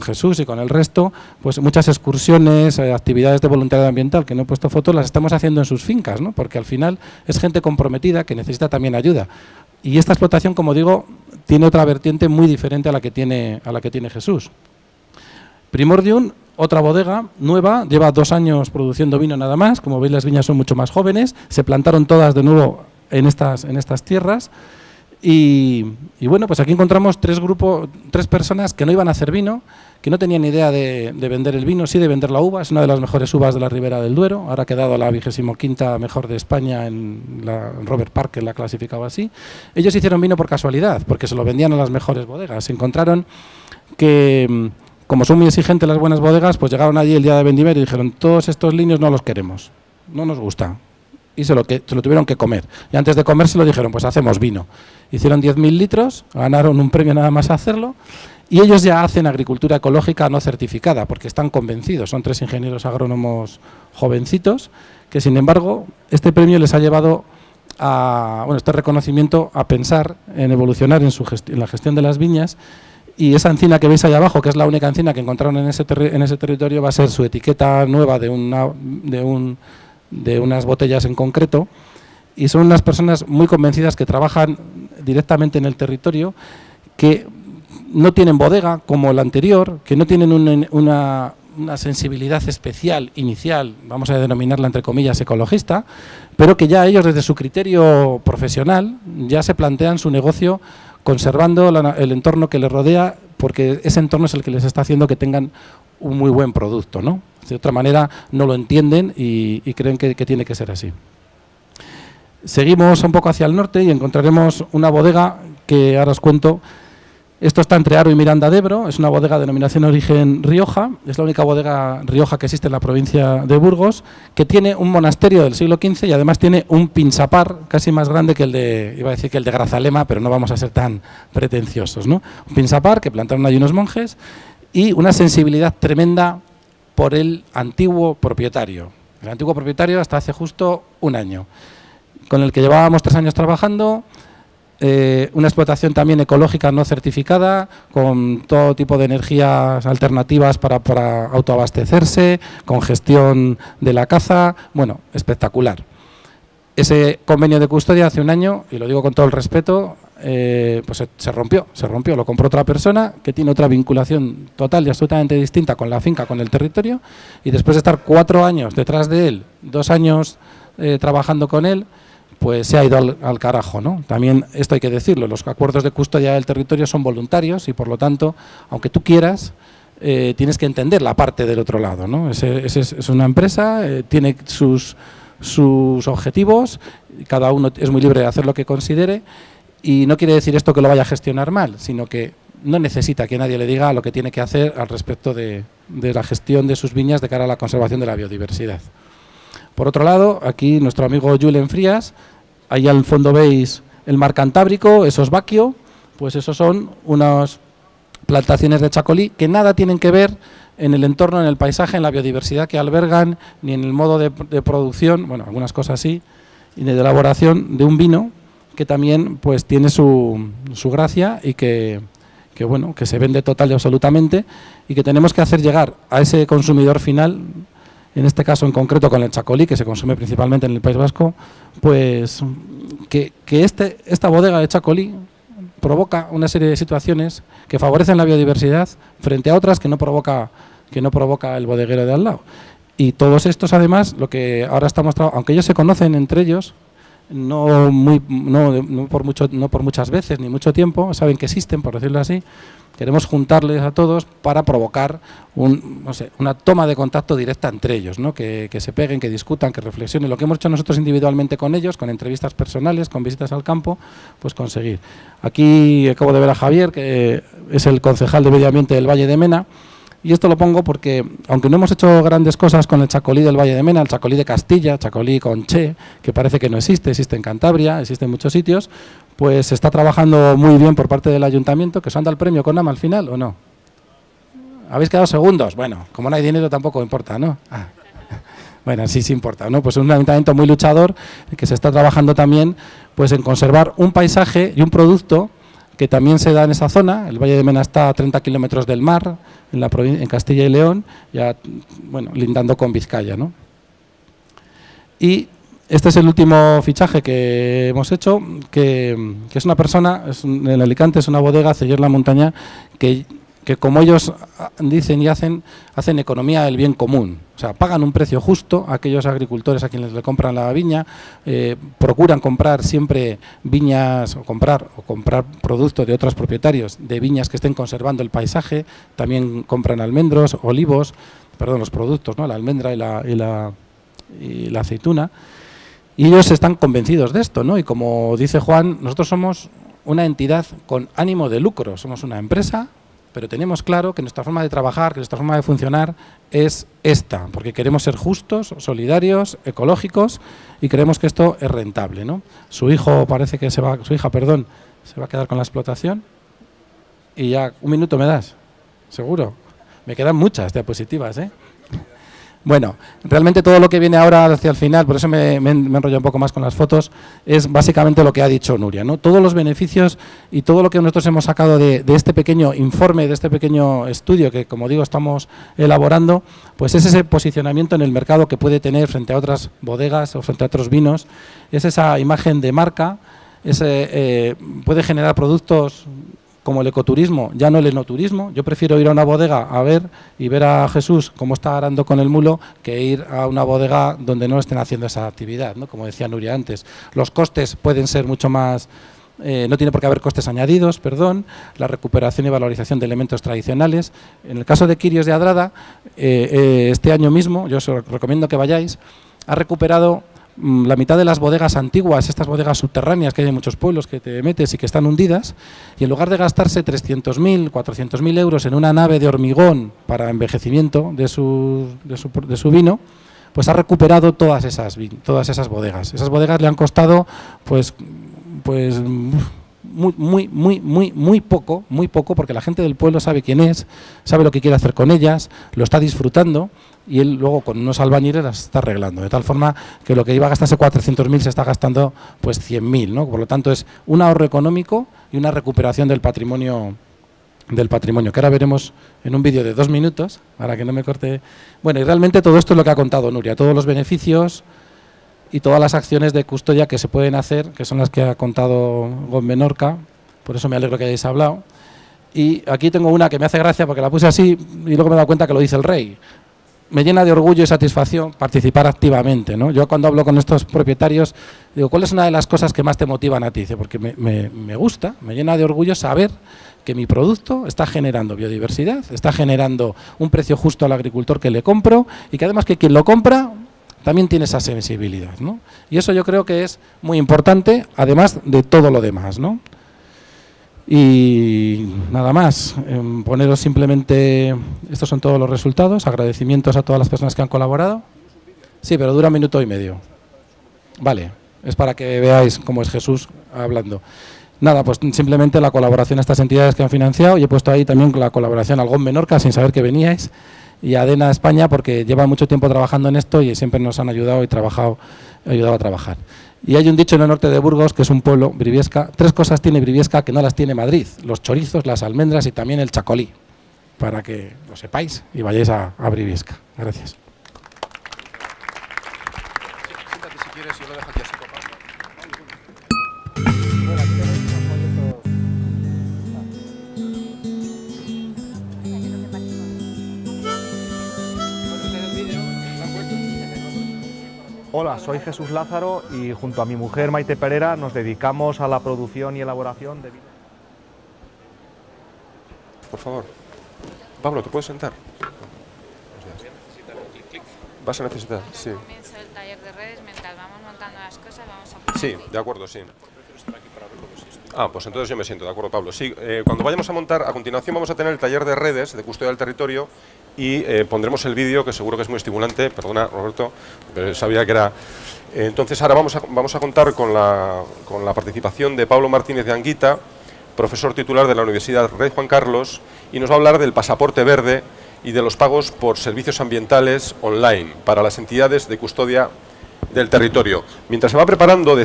Jesús y con el resto, pues muchas excursiones, actividades de voluntariado ambiental, que no he puesto fotos, las estamos haciendo en sus fincas, ¿no? Porque al final es gente comprometida que necesita también ayuda. Y esta explotación, como digo, tiene otra vertiente muy diferente a la que tiene, Jesús. Primordium, otra bodega nueva, lleva 2 años produciendo vino nada más. Como veis, las viñas son mucho más jóvenes, se plantaron todas de nuevo en estas tierras. Y bueno, pues aquí encontramos tres personas que no iban a hacer vino, que no tenían idea de vender el vino, sí de vender la uva. Es una de las mejores uvas de la Ribera del Duero, ahora ha quedado la 25ª mejor de España, en la Robert Parker la clasificaba así. Ellos hicieron vino por casualidad, porque se lo vendían a las mejores bodegas. Se encontraron que, como son muy exigentes las buenas bodegas, pues llegaron allí el día de vendimia y dijeron: todos estos líneos no los queremos, no nos gusta. Y se lo tuvieron que comer. Y antes de comer se lo dijeron: pues hacemos vino. Hicieron 10.000 litros, ganaron un premio nada más hacerlo, y ellos ya hacen agricultura ecológica no certificada, porque están convencidos. Son 3 ingenieros agrónomos jovencitos, que sin embargo, este premio les ha llevado a, bueno, este reconocimiento, a pensar en evolucionar en la gestión de las viñas. Y esa encina que veis ahí abajo, que es la única encina que encontraron en ese territorio, va a ser su etiqueta nueva de unas botellas en concreto, y son unas personas muy convencidas que trabajan directamente en el territorio, que no tienen bodega como el anterior, que no tienen una sensibilidad especial, inicial, vamos a denominarla entre comillas ecologista, pero que ya ellos desde su criterio profesional ya se plantean su negocio conservando el entorno que les rodea, porque ese entorno es el que les está haciendo que tengan un muy buen producto, ¿no? De otra manera no lo entienden y creen que tiene que ser así. Seguimos un poco hacia el norte y encontraremos una bodega que ahora os cuento. Esto está entre Aro y Miranda de Ebro, es una bodega de denominación de origen Rioja, es la única bodega Rioja que existe en la provincia de Burgos, que tiene un monasterio del siglo XV y además tiene un pinzapar casi más grande que el de, iba a decir que el de Grazalema, pero no vamos a ser tan pretenciosos, ¿no? Un pinzapar que plantaron allí unos monjes, y una sensibilidad tremenda por el antiguo propietario. El antiguo propietario hasta hace justo un año, con el que llevábamos 3 años trabajando. Una explotación también ecológica no certificada, con todo tipo de energías alternativas para autoabastecerse, con gestión de la caza, bueno, espectacular. Ese convenio de custodia hace un año, y lo digo con todo el respeto, pues se rompió, lo compró otra persona que tiene otra vinculación total y absolutamente distinta con la finca, con el territorio, y después de estar 4 años detrás de él, 2 años trabajando con él, pues se ha ido al carajo, ¿no? También esto hay que decirlo, los acuerdos de custodia del territorio son voluntarios y por lo tanto, aunque tú quieras, tienes que entender la parte del otro lado, ¿no? Es una empresa, tiene sus objetivos, cada uno es muy libre de hacer lo que considere, y no quiere decir esto que lo vaya a gestionar mal, sino que no necesita que nadie le diga lo que tiene que hacer al respecto de la gestión de sus viñas de cara a la conservación de la biodiversidad. Por otro lado, aquí nuestro amigo Julen Frías, ahí al fondo veis el mar Cantábrico, esos Baquio, pues esos son unas plantaciones de chacolí que nada tienen que ver en el entorno, en el paisaje, en la biodiversidad que albergan, ni en el modo de producción, bueno, algunas cosas sí, y de elaboración de un vino que también pues tiene su gracia y que bueno, que se vende total y absolutamente, y que tenemos que hacer llegar a ese consumidor final. En este caso en concreto con el chacolí, que se consume principalmente en el País Vasco, pues que esta bodega de chacolí provoca una serie de situaciones que favorecen la biodiversidad frente a otras que no provoca el bodeguero de al lado. Y todos estos, además, lo que ahora estamos trabajando, aunque ellos se conocen entre ellos, no por muchas veces ni mucho tiempo, saben que existen, por decirlo así, queremos juntarles a todos para provocar una toma de contacto directa entre ellos, ¿no? Que se peguen, que discutan, que reflexionen. Lo que hemos hecho nosotros individualmente con ellos, con entrevistas personales, con visitas al campo, pues conseguir. Aquí acabo de ver a Javier, que es el concejal de Medio Ambiente del Valle de Mena, y esto lo pongo porque, aunque no hemos hecho grandes cosas con el Chacolí del Valle de Mena, el Chacolí de Castilla, Chacolí con Che, que parece que no existe, existe en Cantabria, existe en muchos sitios, pues se está trabajando muy bien por parte del ayuntamiento, que os han dado el premio CONAMA al final, ¿o no? ¿Habéis quedado segundos? Bueno, como no hay dinero tampoco importa, ¿no? Ah. Bueno, sí, sí importa, ¿no? Pues es un ayuntamiento muy luchador, que se está trabajando también pues en conservar un paisaje y un producto que también se da en esa zona. El Valle de Mena está a 30 kilómetros del mar, en Castilla y León, ya, bueno, lindando con Vizcaya, ¿no? Y este es el último fichaje que hemos hecho, que es una persona, en Alicante, es una bodega, Celler La Montaña, que como ellos dicen y hacen economía del bien común. O sea, pagan un precio justo a aquellos agricultores a quienes le compran la viña, procuran comprar siempre viñas o comprar productos de otros propietarios de viñas que estén conservando el paisaje, también compran almendros, olivos, perdón, los productos, ¿no? La almendra y la aceituna. Y ellos están convencidos de esto, ¿no? Y como dice Juan, nosotros somos una entidad con ánimo de lucro, somos una empresa, pero tenemos claro que nuestra forma de trabajar, que nuestra forma de funcionar es esta, porque queremos ser justos, solidarios, ecológicos y creemos que esto es rentable, ¿no? Su hija, perdón, se va a quedar con la explotación y ya, un minuto me das, seguro. Me quedan muchas diapositivas, ¿eh? Bueno, realmente todo lo que viene ahora hacia el final, por eso me enrollo un poco más con las fotos, es básicamente lo que ha dicho Nuria, ¿no? Todos los beneficios y todo lo que nosotros hemos sacado de este pequeño informe, de este pequeño estudio que, como digo, estamos elaborando, pues es ese posicionamiento en el mercado que puede tener frente a otras bodegas o frente a otros vinos, es esa imagen de marca, puede generar productos como el ecoturismo, ya no el enoturismo. Yo prefiero ir a una bodega a ver y ver a Jesús cómo está arando con el mulo que ir a una bodega donde no estén haciendo esa actividad, ¿no? Como decía Nuria antes, los costes pueden ser mucho más, no tiene por qué haber costes añadidos, perdón, la recuperación y valorización de elementos tradicionales. En el caso de Quirios de Adrada, este año mismo, yo os recomiendo que vayáis, ha recuperado la mitad de las bodegas antiguas, estas bodegas subterráneas que hay en muchos pueblos que te metes y que están hundidas, y en lugar de gastarse 300.000, 400.000 euros en una nave de hormigón para envejecimiento de su vino, pues ha recuperado todas esas bodegas. Esas bodegas le han costado pues muy poco, porque la gente del pueblo sabe quién es, sabe lo que quiere hacer con ellas, lo está disfrutando, y él luego con unos albañiles las está arreglando, de tal forma que lo que iba a gastarse 400.000 se está gastando pues 100.000, ¿no? Por lo tanto es un ahorro económico y una recuperación del patrimonio, que ahora veremos en un vídeo de 2 minutos, para que no me corte. Bueno, y realmente todo esto es lo que ha contado Nuria, todos los beneficios y todas las acciones de custodia que se pueden hacer, que son las que ha contado GOB Menorca, por eso me alegro que hayáis hablado. Y aquí tengo una que me hace gracia porque la puse así y luego me he dado cuenta que lo dice el rey. Me llena de orgullo y satisfacción participar activamente, ¿no? Yo cuando hablo con estos propietarios, digo, ¿cuál es una de las cosas que más te motivan a ti? Dice, porque me gusta, me llena de orgullo saber que mi producto está generando biodiversidad, está generando un precio justo al agricultor que le compro y que además que quien lo compra también tiene esa sensibilidad, ¿no? Y eso yo creo que es muy importante, además de todo lo demás, ¿no? Y nada más, poneros simplemente, estos son todos los resultados, agradecimientos a todas las personas que han colaborado. Sí, pero dura 1 minuto y medio. Vale, es para que veáis cómo es Jesús hablando. Nada, pues simplemente la colaboración a estas entidades que han financiado, y he puesto ahí también la colaboración al GOB Menorca, sin saber que veníais, y a ADENA España, porque llevan mucho tiempo trabajando en esto y siempre nos han ayudado y ayudado a trabajar. Y hay un dicho en el norte de Burgos, que es un pueblo, Briviesca, 3 cosas tiene Briviesca que no las tiene Madrid: los chorizos, las almendras y también el chacolí, para que lo sepáis y vayáis a Briviesca. Gracias. Hola, soy Jesús Lázaro y junto a mi mujer Maite Perera nos dedicamos a la producción y elaboración de... Por favor. Pablo, ¿te puedes sentar? Vas a necesitar, sí. Comienzo el taller de redes mientras vamos montando las cosas, vamos a... Sí, de acuerdo, sí. Ah, pues entonces yo me siento, de acuerdo, Pablo. Sí, cuando vayamos a montar, a continuación vamos a tener el taller de redes de custodia del territorio y pondremos el vídeo, que seguro que es muy estimulante. Perdona, Roberto, pero sabía que era... Entonces ahora vamos a contar con la participación de Pablo Martínez de Anguita, profesor titular de la Universidad Rey Juan Carlos, y nos va a hablar del pasaporte verde y de los pagos por servicios ambientales online para las entidades de custodia del territorio. Mientras se va preparando,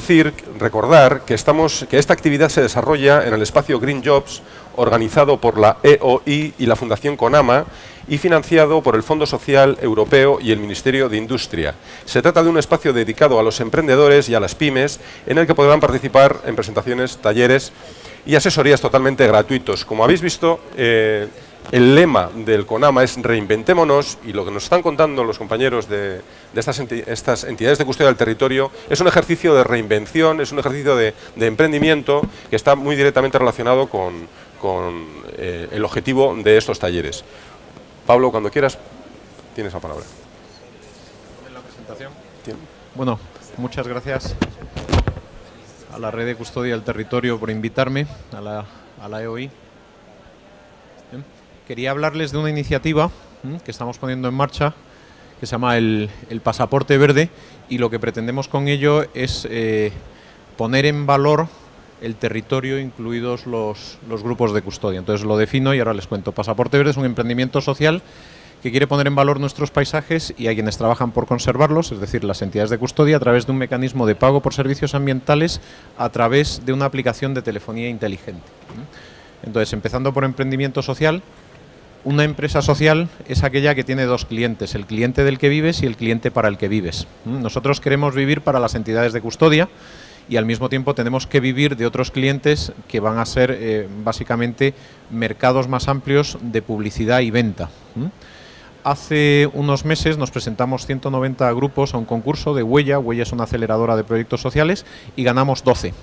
recordar que esta actividad se desarrolla en el espacio Green Jobs, organizado por la EOI y la Fundación CONAMA y financiado por el Fondo Social Europeo y el Ministerio de Industria. Se trata de un espacio dedicado a los emprendedores y a las pymes, en el que podrán participar en presentaciones, talleres y asesorías totalmente gratuitos. Como habéis visto, el lema del CONAMA es reinventémonos, y lo que nos están contando los compañeros de estas entidades de custodia del territorio es un ejercicio de reinvención, es un ejercicio de emprendimiento que está muy directamente relacionado con el objetivo de estos talleres. Pablo, cuando quieras, tienes la palabra. En la presentación. Bueno, muchas gracias a la Red de Custodia del Territorio por invitarme, a la EOI. Quería hablarles de una iniciativa que estamos poniendo en marcha, que se llama el Pasaporte Verde, y lo que pretendemos con ello es poner en valor el territorio, incluidos los grupos de custodia. Entonces lo defino y ahora les cuento. Pasaporte Verde es un emprendimiento social que quiere poner en valor nuestros paisajes y a quienes trabajan por conservarlos, es decir, las entidades de custodia, a través de un mecanismo de pago por servicios ambientales a través de una aplicación de telefonía inteligente. Entonces, empezando por emprendimiento social, una empresa social es aquella que tiene dos clientes, el cliente del que vives y el cliente para el que vives. Nosotros queremos vivir para las entidades de custodia y al mismo tiempo tenemos que vivir de otros clientes que van a ser básicamente mercados más amplios de publicidad y venta. Hace unos meses nos presentamos 190 grupos a un concurso de Huella. Huella es una aceleradora de proyectos sociales y ganamos 12.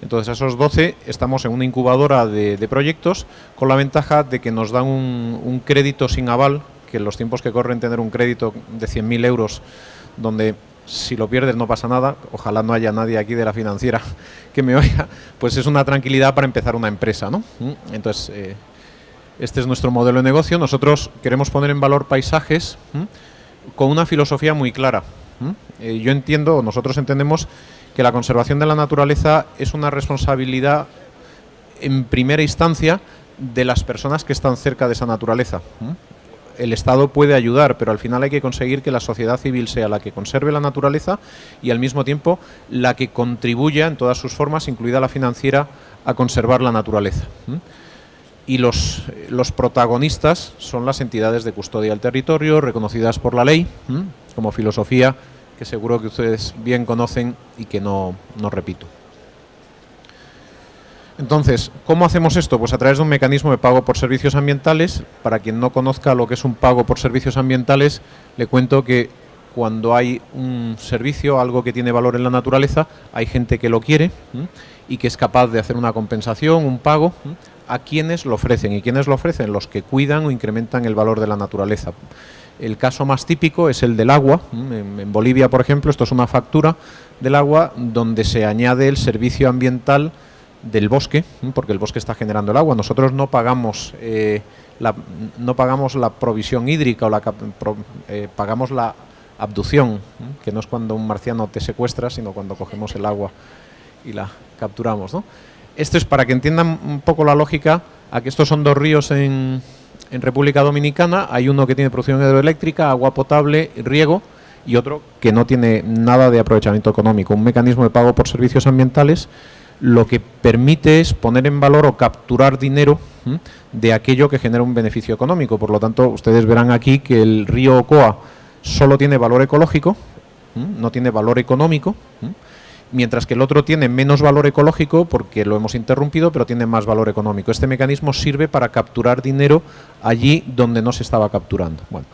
Entonces, a esos 12 estamos en una incubadora de proyectos, con la ventaja de que nos dan un crédito sin aval, que en los tiempos que corren tener un crédito de 100.000 euros, donde si lo pierdes no pasa nada, ojalá no haya nadie aquí de la financiera que me oiga, pues es una tranquilidad para empezar una empresa, ¿no? Entonces... este es nuestro modelo de negocio. Nosotros queremos poner en valor paisajes con una filosofía muy clara. Nosotros entendemos que la conservación de la naturaleza es una responsabilidad en primera instancia de las personas que están cerca de esa naturaleza. El Estado puede ayudar, pero al final hay que conseguir que la sociedad civil sea la que conserve la naturaleza y al mismo tiempo la que contribuya en todas sus formas, incluida la financiera, a conservar la naturaleza. Y los protagonistas son las entidades de custodia del territorio, reconocidas por la ley, como filosofía que seguro que ustedes bien conocen y que no repito. Entonces, ¿cómo hacemos esto? Pues a través de un mecanismo de pago por servicios ambientales. Para quien no conozca lo que es un pago por servicios ambientales, le cuento que cuando hay un servicio, algo que tiene valor en la naturaleza, hay gente que lo quiere y que es capaz de hacer una compensación, un pago, a quienes lo ofrecen. ¿Y quienes lo ofrecen? Los que cuidan o incrementan el valor de la naturaleza. El caso más típico es el del agua. En Bolivia, por ejemplo, esto es una factura del agua donde se añade el servicio ambiental del bosque, porque el bosque está generando el agua. Nosotros no pagamos la provisión hídrica, o pagamos la abducción, que no es cuando un marciano te secuestra, sino cuando cogemos el agua y la capturamos, ¿no? Esto es para que entiendan un poco la lógica, a que estos son dos ríos en República Dominicana. Hay uno que tiene producción hidroeléctrica, agua potable, riego, y otro que no tiene nada de aprovechamiento económico. Un mecanismo de pago por servicios ambientales lo que permite es poner en valor o capturar dinero de aquello que genera un beneficio económico. Por lo tanto, ustedes verán aquí que el río Ocoa solo tiene valor ecológico, no tiene valor económico, mientras que el otro tiene menos valor ecológico porque lo hemos interrumpido, pero tiene más valor económico. Este mecanismo sirve para capturar dinero allí donde no se estaba capturando. Bueno,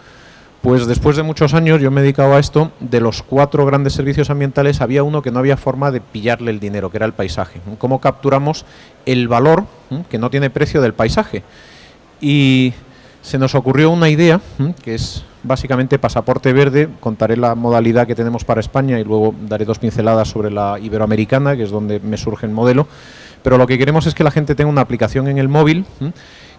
Pues después de muchos años yo me he dedicado a esto. De los 4 grandes servicios ambientales había uno que no había forma de pillarle el dinero, que era el paisaje. ¿Cómo capturamos el valor que no tiene precio del paisaje? Y se nos ocurrió una idea, que es básicamente Pasaporte Verde. Contaré la modalidad que tenemos para España y luego daré 2 pinceladas sobre la iberoamericana, que es donde me surge el modelo. Pero lo que queremos es que la gente tenga una aplicación en el móvil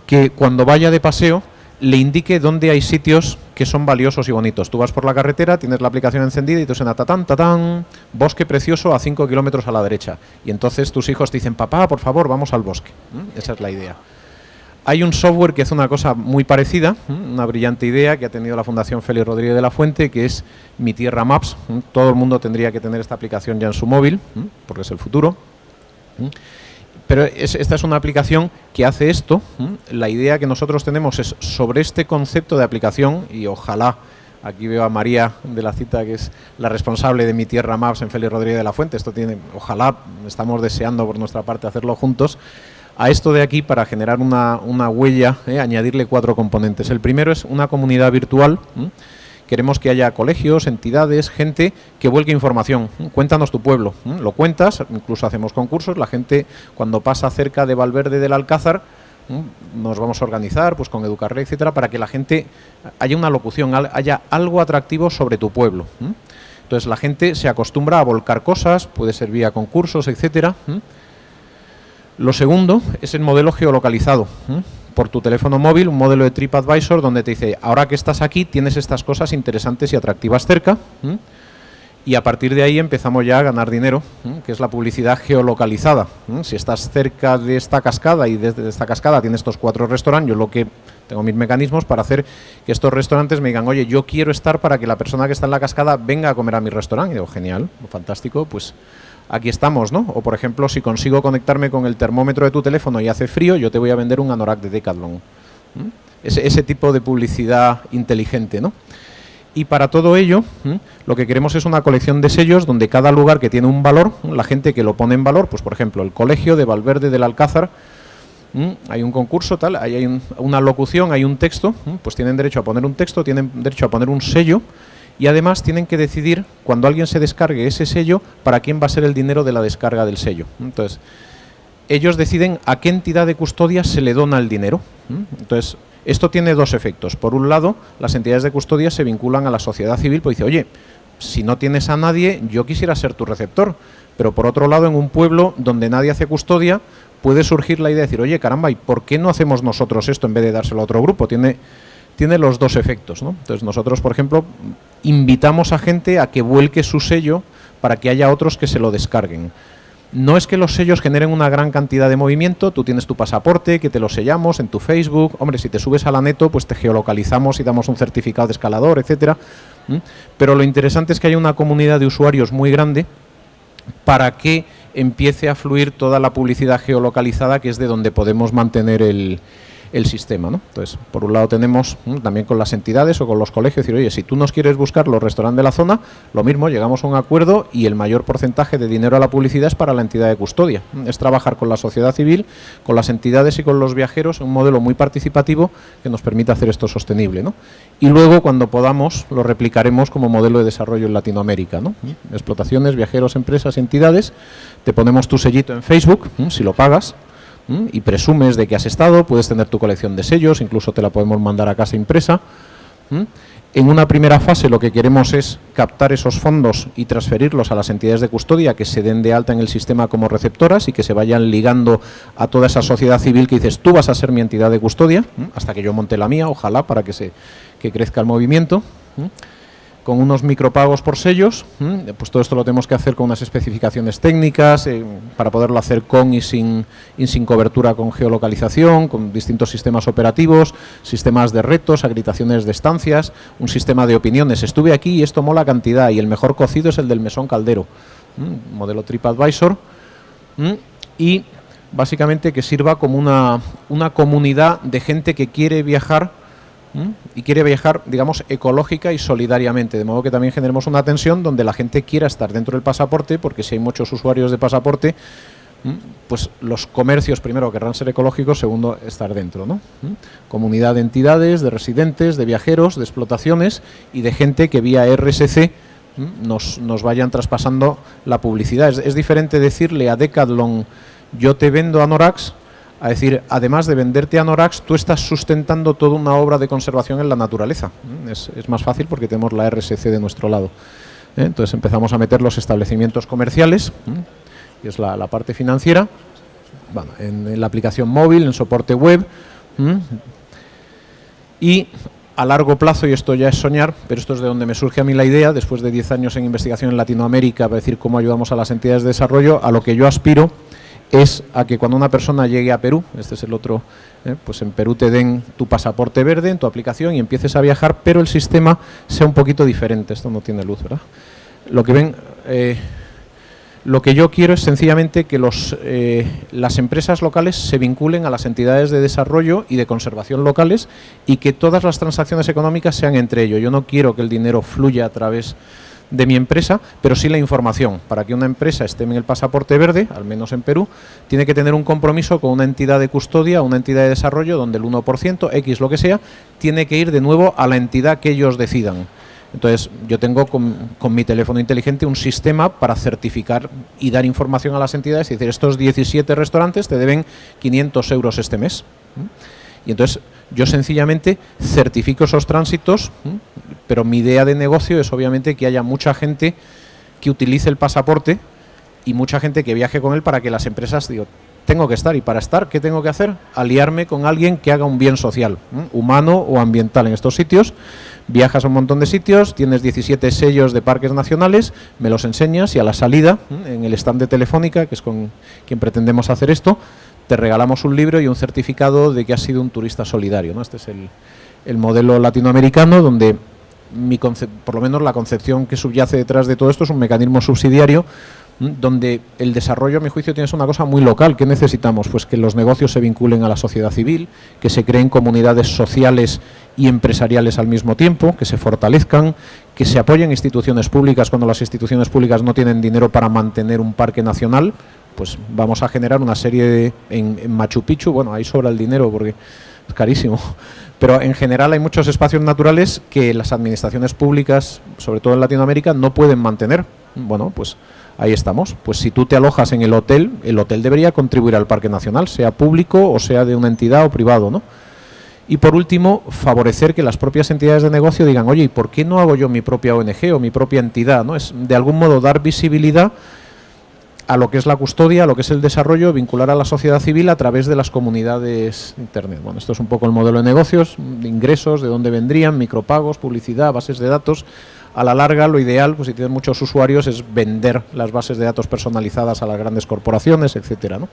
que cuando vaya de paseo le indique dónde hay sitios que son valiosos y bonitos. Tú vas por la carretera, tienes la aplicación encendida y te suena tatán, tatán, bosque precioso a 5 kilómetros a la derecha. Y entonces tus hijos te dicen, papá, por favor, vamos al bosque. Esa es la idea. Hay un software que hace una cosa muy parecida, una brillante idea que ha tenido la Fundación Félix Rodríguez de la Fuente, que es Mi Tierra Maps. Todo el mundo tendría que tener esta aplicación ya en su móvil, porque es el futuro. Pero esta es una aplicación que hace esto. La idea que nosotros tenemos es sobre este concepto de aplicación, y ojalá, aquí veo a María de la Cita, que es la responsable de Mi Tierra Maps en Félix Rodríguez de la Fuente. Esto tiene, ojalá, estamos deseando por nuestra parte hacerlo juntos. A esto de aquí, para generar una huella, añadirle 4 componentes. El primero es una comunidad virtual. Queremos que haya colegios, entidades, gente que vuelque información. Cuéntanos tu pueblo. Lo cuentas, incluso hacemos concursos. La gente, cuando pasa cerca de Valverde del Alcázar, nos vamos a organizar pues con Educarre, etcétera, para que la gente haya una locución, haya algo atractivo sobre tu pueblo. Entonces, la gente se acostumbra a volcar cosas, puede ser vía concursos, etcétera. Lo segundo es el modelo geolocalizado, por tu teléfono móvil, un modelo de TripAdvisor donde te dice, ahora que estás aquí tienes estas cosas interesantes y atractivas cerca, y a partir de ahí empezamos ya a ganar dinero, que es la publicidad geolocalizada. Si estás cerca de esta cascada y desde esta cascada tienes estos 4 restaurantes, yo lo que tengo mis mecanismos para hacer que estos restaurantes me digan, oye, yo quiero estar para que la persona que está en la cascada venga a comer a mi restaurante. Y digo, genial, fantástico, pues aquí estamos, ¿no? O, por ejemplo, si consigo conectarme con el termómetro de tu teléfono y hace frío, yo te voy a vender un anorak de Decathlon. Ese tipo de publicidad inteligente, ¿no? Y para todo ello, lo que queremos es una colección de sellos donde cada lugar que tiene un valor, la gente que lo pone en valor, pues, por ejemplo, el colegio de Valverde del Alcázar, hay un concurso, tal, ahí hay una locución, hay un texto, pues tienen derecho a poner un texto, tienen derecho a poner un sello. Y además tienen que decidir, cuando alguien se descargue ese sello, para quién va a ser el dinero de la descarga del sello. Entonces, ellos deciden a qué entidad de custodia se le dona el dinero. Entonces, esto tiene 2 efectos. Por un lado, las entidades de custodia se vinculan a la sociedad civil, pues dice, oye, si no tienes a nadie, yo quisiera ser tu receptor. Pero por otro lado, en un pueblo donde nadie hace custodia, puede surgir la idea de decir, oye, caramba, ¿y por qué no hacemos nosotros esto en vez de dárselo a otro grupo? Tiene los 2 efectos, ¿no? Entonces, nosotros, por ejemplo, invitamos a gente a que vuelque su sello para que haya otros que se lo descarguen. No es que los sellos generen una gran cantidad de movimiento, tú tienes tu pasaporte, que te lo sellamos en tu Facebook, hombre, si te subes a la Neto, pues te geolocalizamos y damos un certificado de escalador, etcétera. Pero lo interesante es que hay una comunidad de usuarios muy grande para que empiece a fluir toda la publicidad geolocalizada, que es de donde podemos mantener el sistema, ¿no? Entonces, por un lado tenemos también con las entidades o con los colegios, decir, oye, si tú nos quieres buscar los restaurantes de la zona, lo mismo, llegamos a un acuerdo y el mayor porcentaje de dinero a la publicidad es para la entidad de custodia. Es trabajar con la sociedad civil, con las entidades y con los viajeros, un modelo muy participativo que nos permite hacer esto sostenible, ¿no? Y luego, cuando podamos, lo replicaremos como modelo de desarrollo en Latinoamérica, ¿no? Explotaciones, viajeros, empresas, entidades, te ponemos tu sellito en Facebook, si lo pagas, y presumes de que has estado, puedes tener tu colección de sellos, incluso te la podemos mandar a casa impresa. En una primera fase lo que queremos es captar esos fondos y transferirlos a las entidades de custodia que se den de alta en el sistema como receptoras y que se vayan ligando a toda esa sociedad civil que dices, tú vas a ser mi entidad de custodia, hasta que yo monte la mía, ojalá, para que crezca el movimiento. Con unos micropagos por sellos, pues todo esto lo tenemos que hacer con unas especificaciones técnicas, para poderlo hacer con y sin cobertura, con geolocalización, con distintos sistemas operativos, sistemas de retos, acreditaciones de estancias, un sistema de opiniones, estuve aquí y esto mola cantidad, y el mejor cocido es el del mesón Caldero, modelo TripAdvisor, y básicamente que sirva como una comunidad de gente que quiere viajar, y quiere viajar, digamos, ecológica y solidariamente, de modo que también generemos una tensión donde la gente quiera estar dentro del pasaporte, porque si hay muchos usuarios de pasaporte, pues los comercios, primero, querrán ser ecológicos, segundo, estar dentro, ¿no? Comunidad de entidades, de residentes, de viajeros, de explotaciones y de gente que vía RSC nos vayan traspasando la publicidad. Es diferente decirle a Decathlon, yo te vendo a Norax, a decir, además de venderte a Norax, tú estás sustentando toda una obra de conservación en la naturaleza. Es más fácil porque tenemos la RSC de nuestro lado. Entonces empezamos a meter los establecimientos comerciales, que es la parte financiera, bueno, en la aplicación móvil, en soporte web, y a largo plazo, y esto ya es soñar, pero esto es de donde me surge a mí la idea, después de 10 años en investigación en Latinoamérica, para decir cómo ayudamos a las entidades de desarrollo, a lo que yo aspiro es a que cuando una persona llegue a Perú, este es el otro, pues en Perú te den tu pasaporte verde, en tu aplicación, y empieces a viajar, pero el sistema sea un poquito diferente. Esto no tiene luz, ¿verdad? Lo que ven, lo que yo quiero es sencillamente que las empresas locales se vinculen a las entidades de desarrollo y de conservación locales y que todas las transacciones económicas sean entre ellos. Yo no quiero que el dinero fluya a través de mi empresa, pero sí la información. Para que una empresa esté en el pasaporte verde, al menos en Perú, tiene que tener un compromiso con una entidad de custodia, una entidad de desarrollo, donde el 1%, X, lo que sea, tiene que ir de nuevo a la entidad que ellos decidan. Entonces, yo tengo con mi teléfono inteligente un sistema para certificar y dar información a las entidades y decir, estos 17 restaurantes te deben 500 euros este mes. Y entonces, yo sencillamente certifico esos tránsitos, pero mi idea de negocio es obviamente que haya mucha gente que utilice el pasaporte y mucha gente que viaje con él para que las empresas, digo, tengo que estar, y para estar, ¿qué tengo que hacer? Aliarme con alguien que haga un bien social, humano o ambiental en estos sitios. Viajas a un montón de sitios, tienes 17 sellos de parques nacionales, me los enseñas y a la salida, en el stand de Telefónica, que es con quien pretendemos hacer esto, te regalamos un libro y un certificado de que has sido un turista solidario, ¿no? Este es el modelo latinoamericano, donde por lo menos la concepción que subyace detrás de todo esto es un mecanismo subsidiario, donde el desarrollo, a mi juicio, tiene una cosa muy local. ¿Qué necesitamos? Pues que los negocios se vinculen a la sociedad civil, que se creen comunidades sociales y empresariales al mismo tiempo, que se fortalezcan, que se apoyen instituciones públicas cuando las instituciones públicas no tienen dinero para mantener un parque nacional. Pues vamos a generar una serie de… en Machu Picchu, bueno, ahí sobra el dinero porque es carísimo. Pero en general hay muchos espacios naturales que las administraciones públicas, sobre todo en Latinoamérica, no pueden mantener. Bueno, pues… ahí estamos. Pues si tú te alojas en el hotel debería contribuir al Parque Nacional, sea público o sea de una entidad o privado, ¿no? Y por último, favorecer que las propias entidades de negocio digan, oye, ¿y por qué no hago yo mi propia ONG o mi propia entidad, ¿no? Es de algún modo dar visibilidad a lo que es la custodia, a lo que es el desarrollo, vincular a la sociedad civil a través de las comunidades de Internet. Bueno, esto es un poco el modelo de negocios, de ingresos, de dónde vendrían, micropagos, publicidad, bases de datos. A la larga, lo ideal, pues si tienes muchos usuarios, es vender las bases de datos personalizadas a las grandes corporaciones, etcétera, ¿no?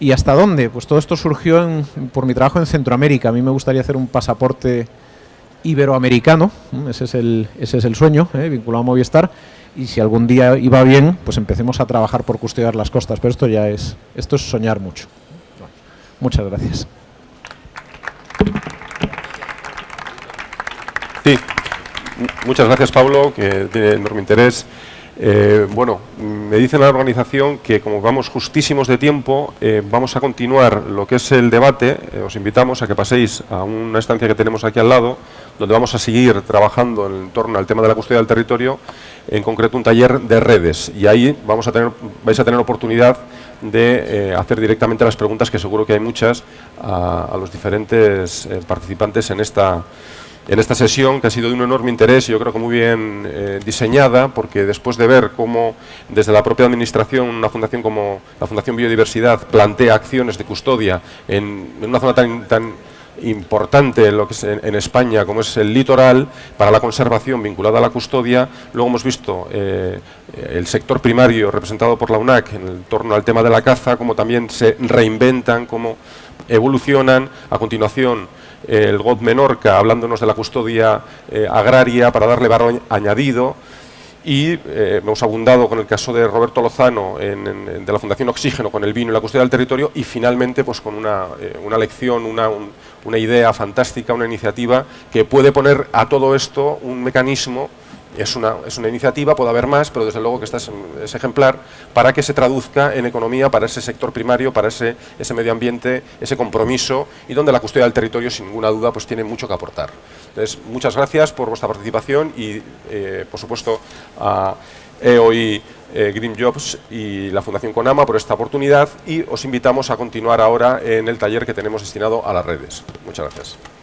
¿Y hasta dónde? Pues todo esto surgió por mi trabajo en Centroamérica. A mí me gustaría hacer un pasaporte iberoamericano, ese es el sueño, vinculado a Movistar. Y si algún día iba bien, pues empecemos a trabajar por custodiar las costas. Pero esto ya es, esto es soñar mucho. Bueno, muchas gracias. Sí. Muchas gracias, Pablo, que tiene enorme interés. Bueno, me dicen a la organización que como vamos justísimos de tiempo, vamos a continuar lo que es el debate. Os invitamos a que paséis a una estancia que tenemos aquí al lado, donde vamos a seguir trabajando en torno al tema de la custodia del territorio, en concreto un taller de redes. Y ahí vais a tener oportunidad de hacer directamente las preguntas, que seguro que hay muchas, a los diferentes participantes en esta sesión, que ha sido de un enorme interés, y yo creo que muy bien diseñada, porque después de ver cómo desde la propia administración una fundación como la Fundación Biodiversidad plantea acciones de custodia en una zona tan importante en lo que es en España como es el litoral, para la conservación vinculada a la custodia. Luego hemos visto el sector primario representado por la UNAC en torno al tema de la caza, cómo también se reinventan, cómo evolucionan. A continuación, el GOB Menorca, hablándonos de la custodia agraria para darle valor añadido, y hemos abundado con el caso de Roberto Lozano de la Fundación Oxígeno con el vino y la custodia del territorio, y finalmente pues con una lección, una idea fantástica, una iniciativa que puede poner a todo esto un mecanismo Es una iniciativa, puede haber más, pero desde luego que esta es ejemplar para que se traduzca en economía para ese sector primario, para ese medio ambiente, ese compromiso, y donde la custodia del territorio, sin ninguna duda, pues tiene mucho que aportar. Entonces, muchas gracias por vuestra participación y, por supuesto, a EOI, Green Jobs y la Fundación CONAMA por esta oportunidad, y os invitamos a continuar ahora en el taller que tenemos destinado a las redes. Muchas gracias.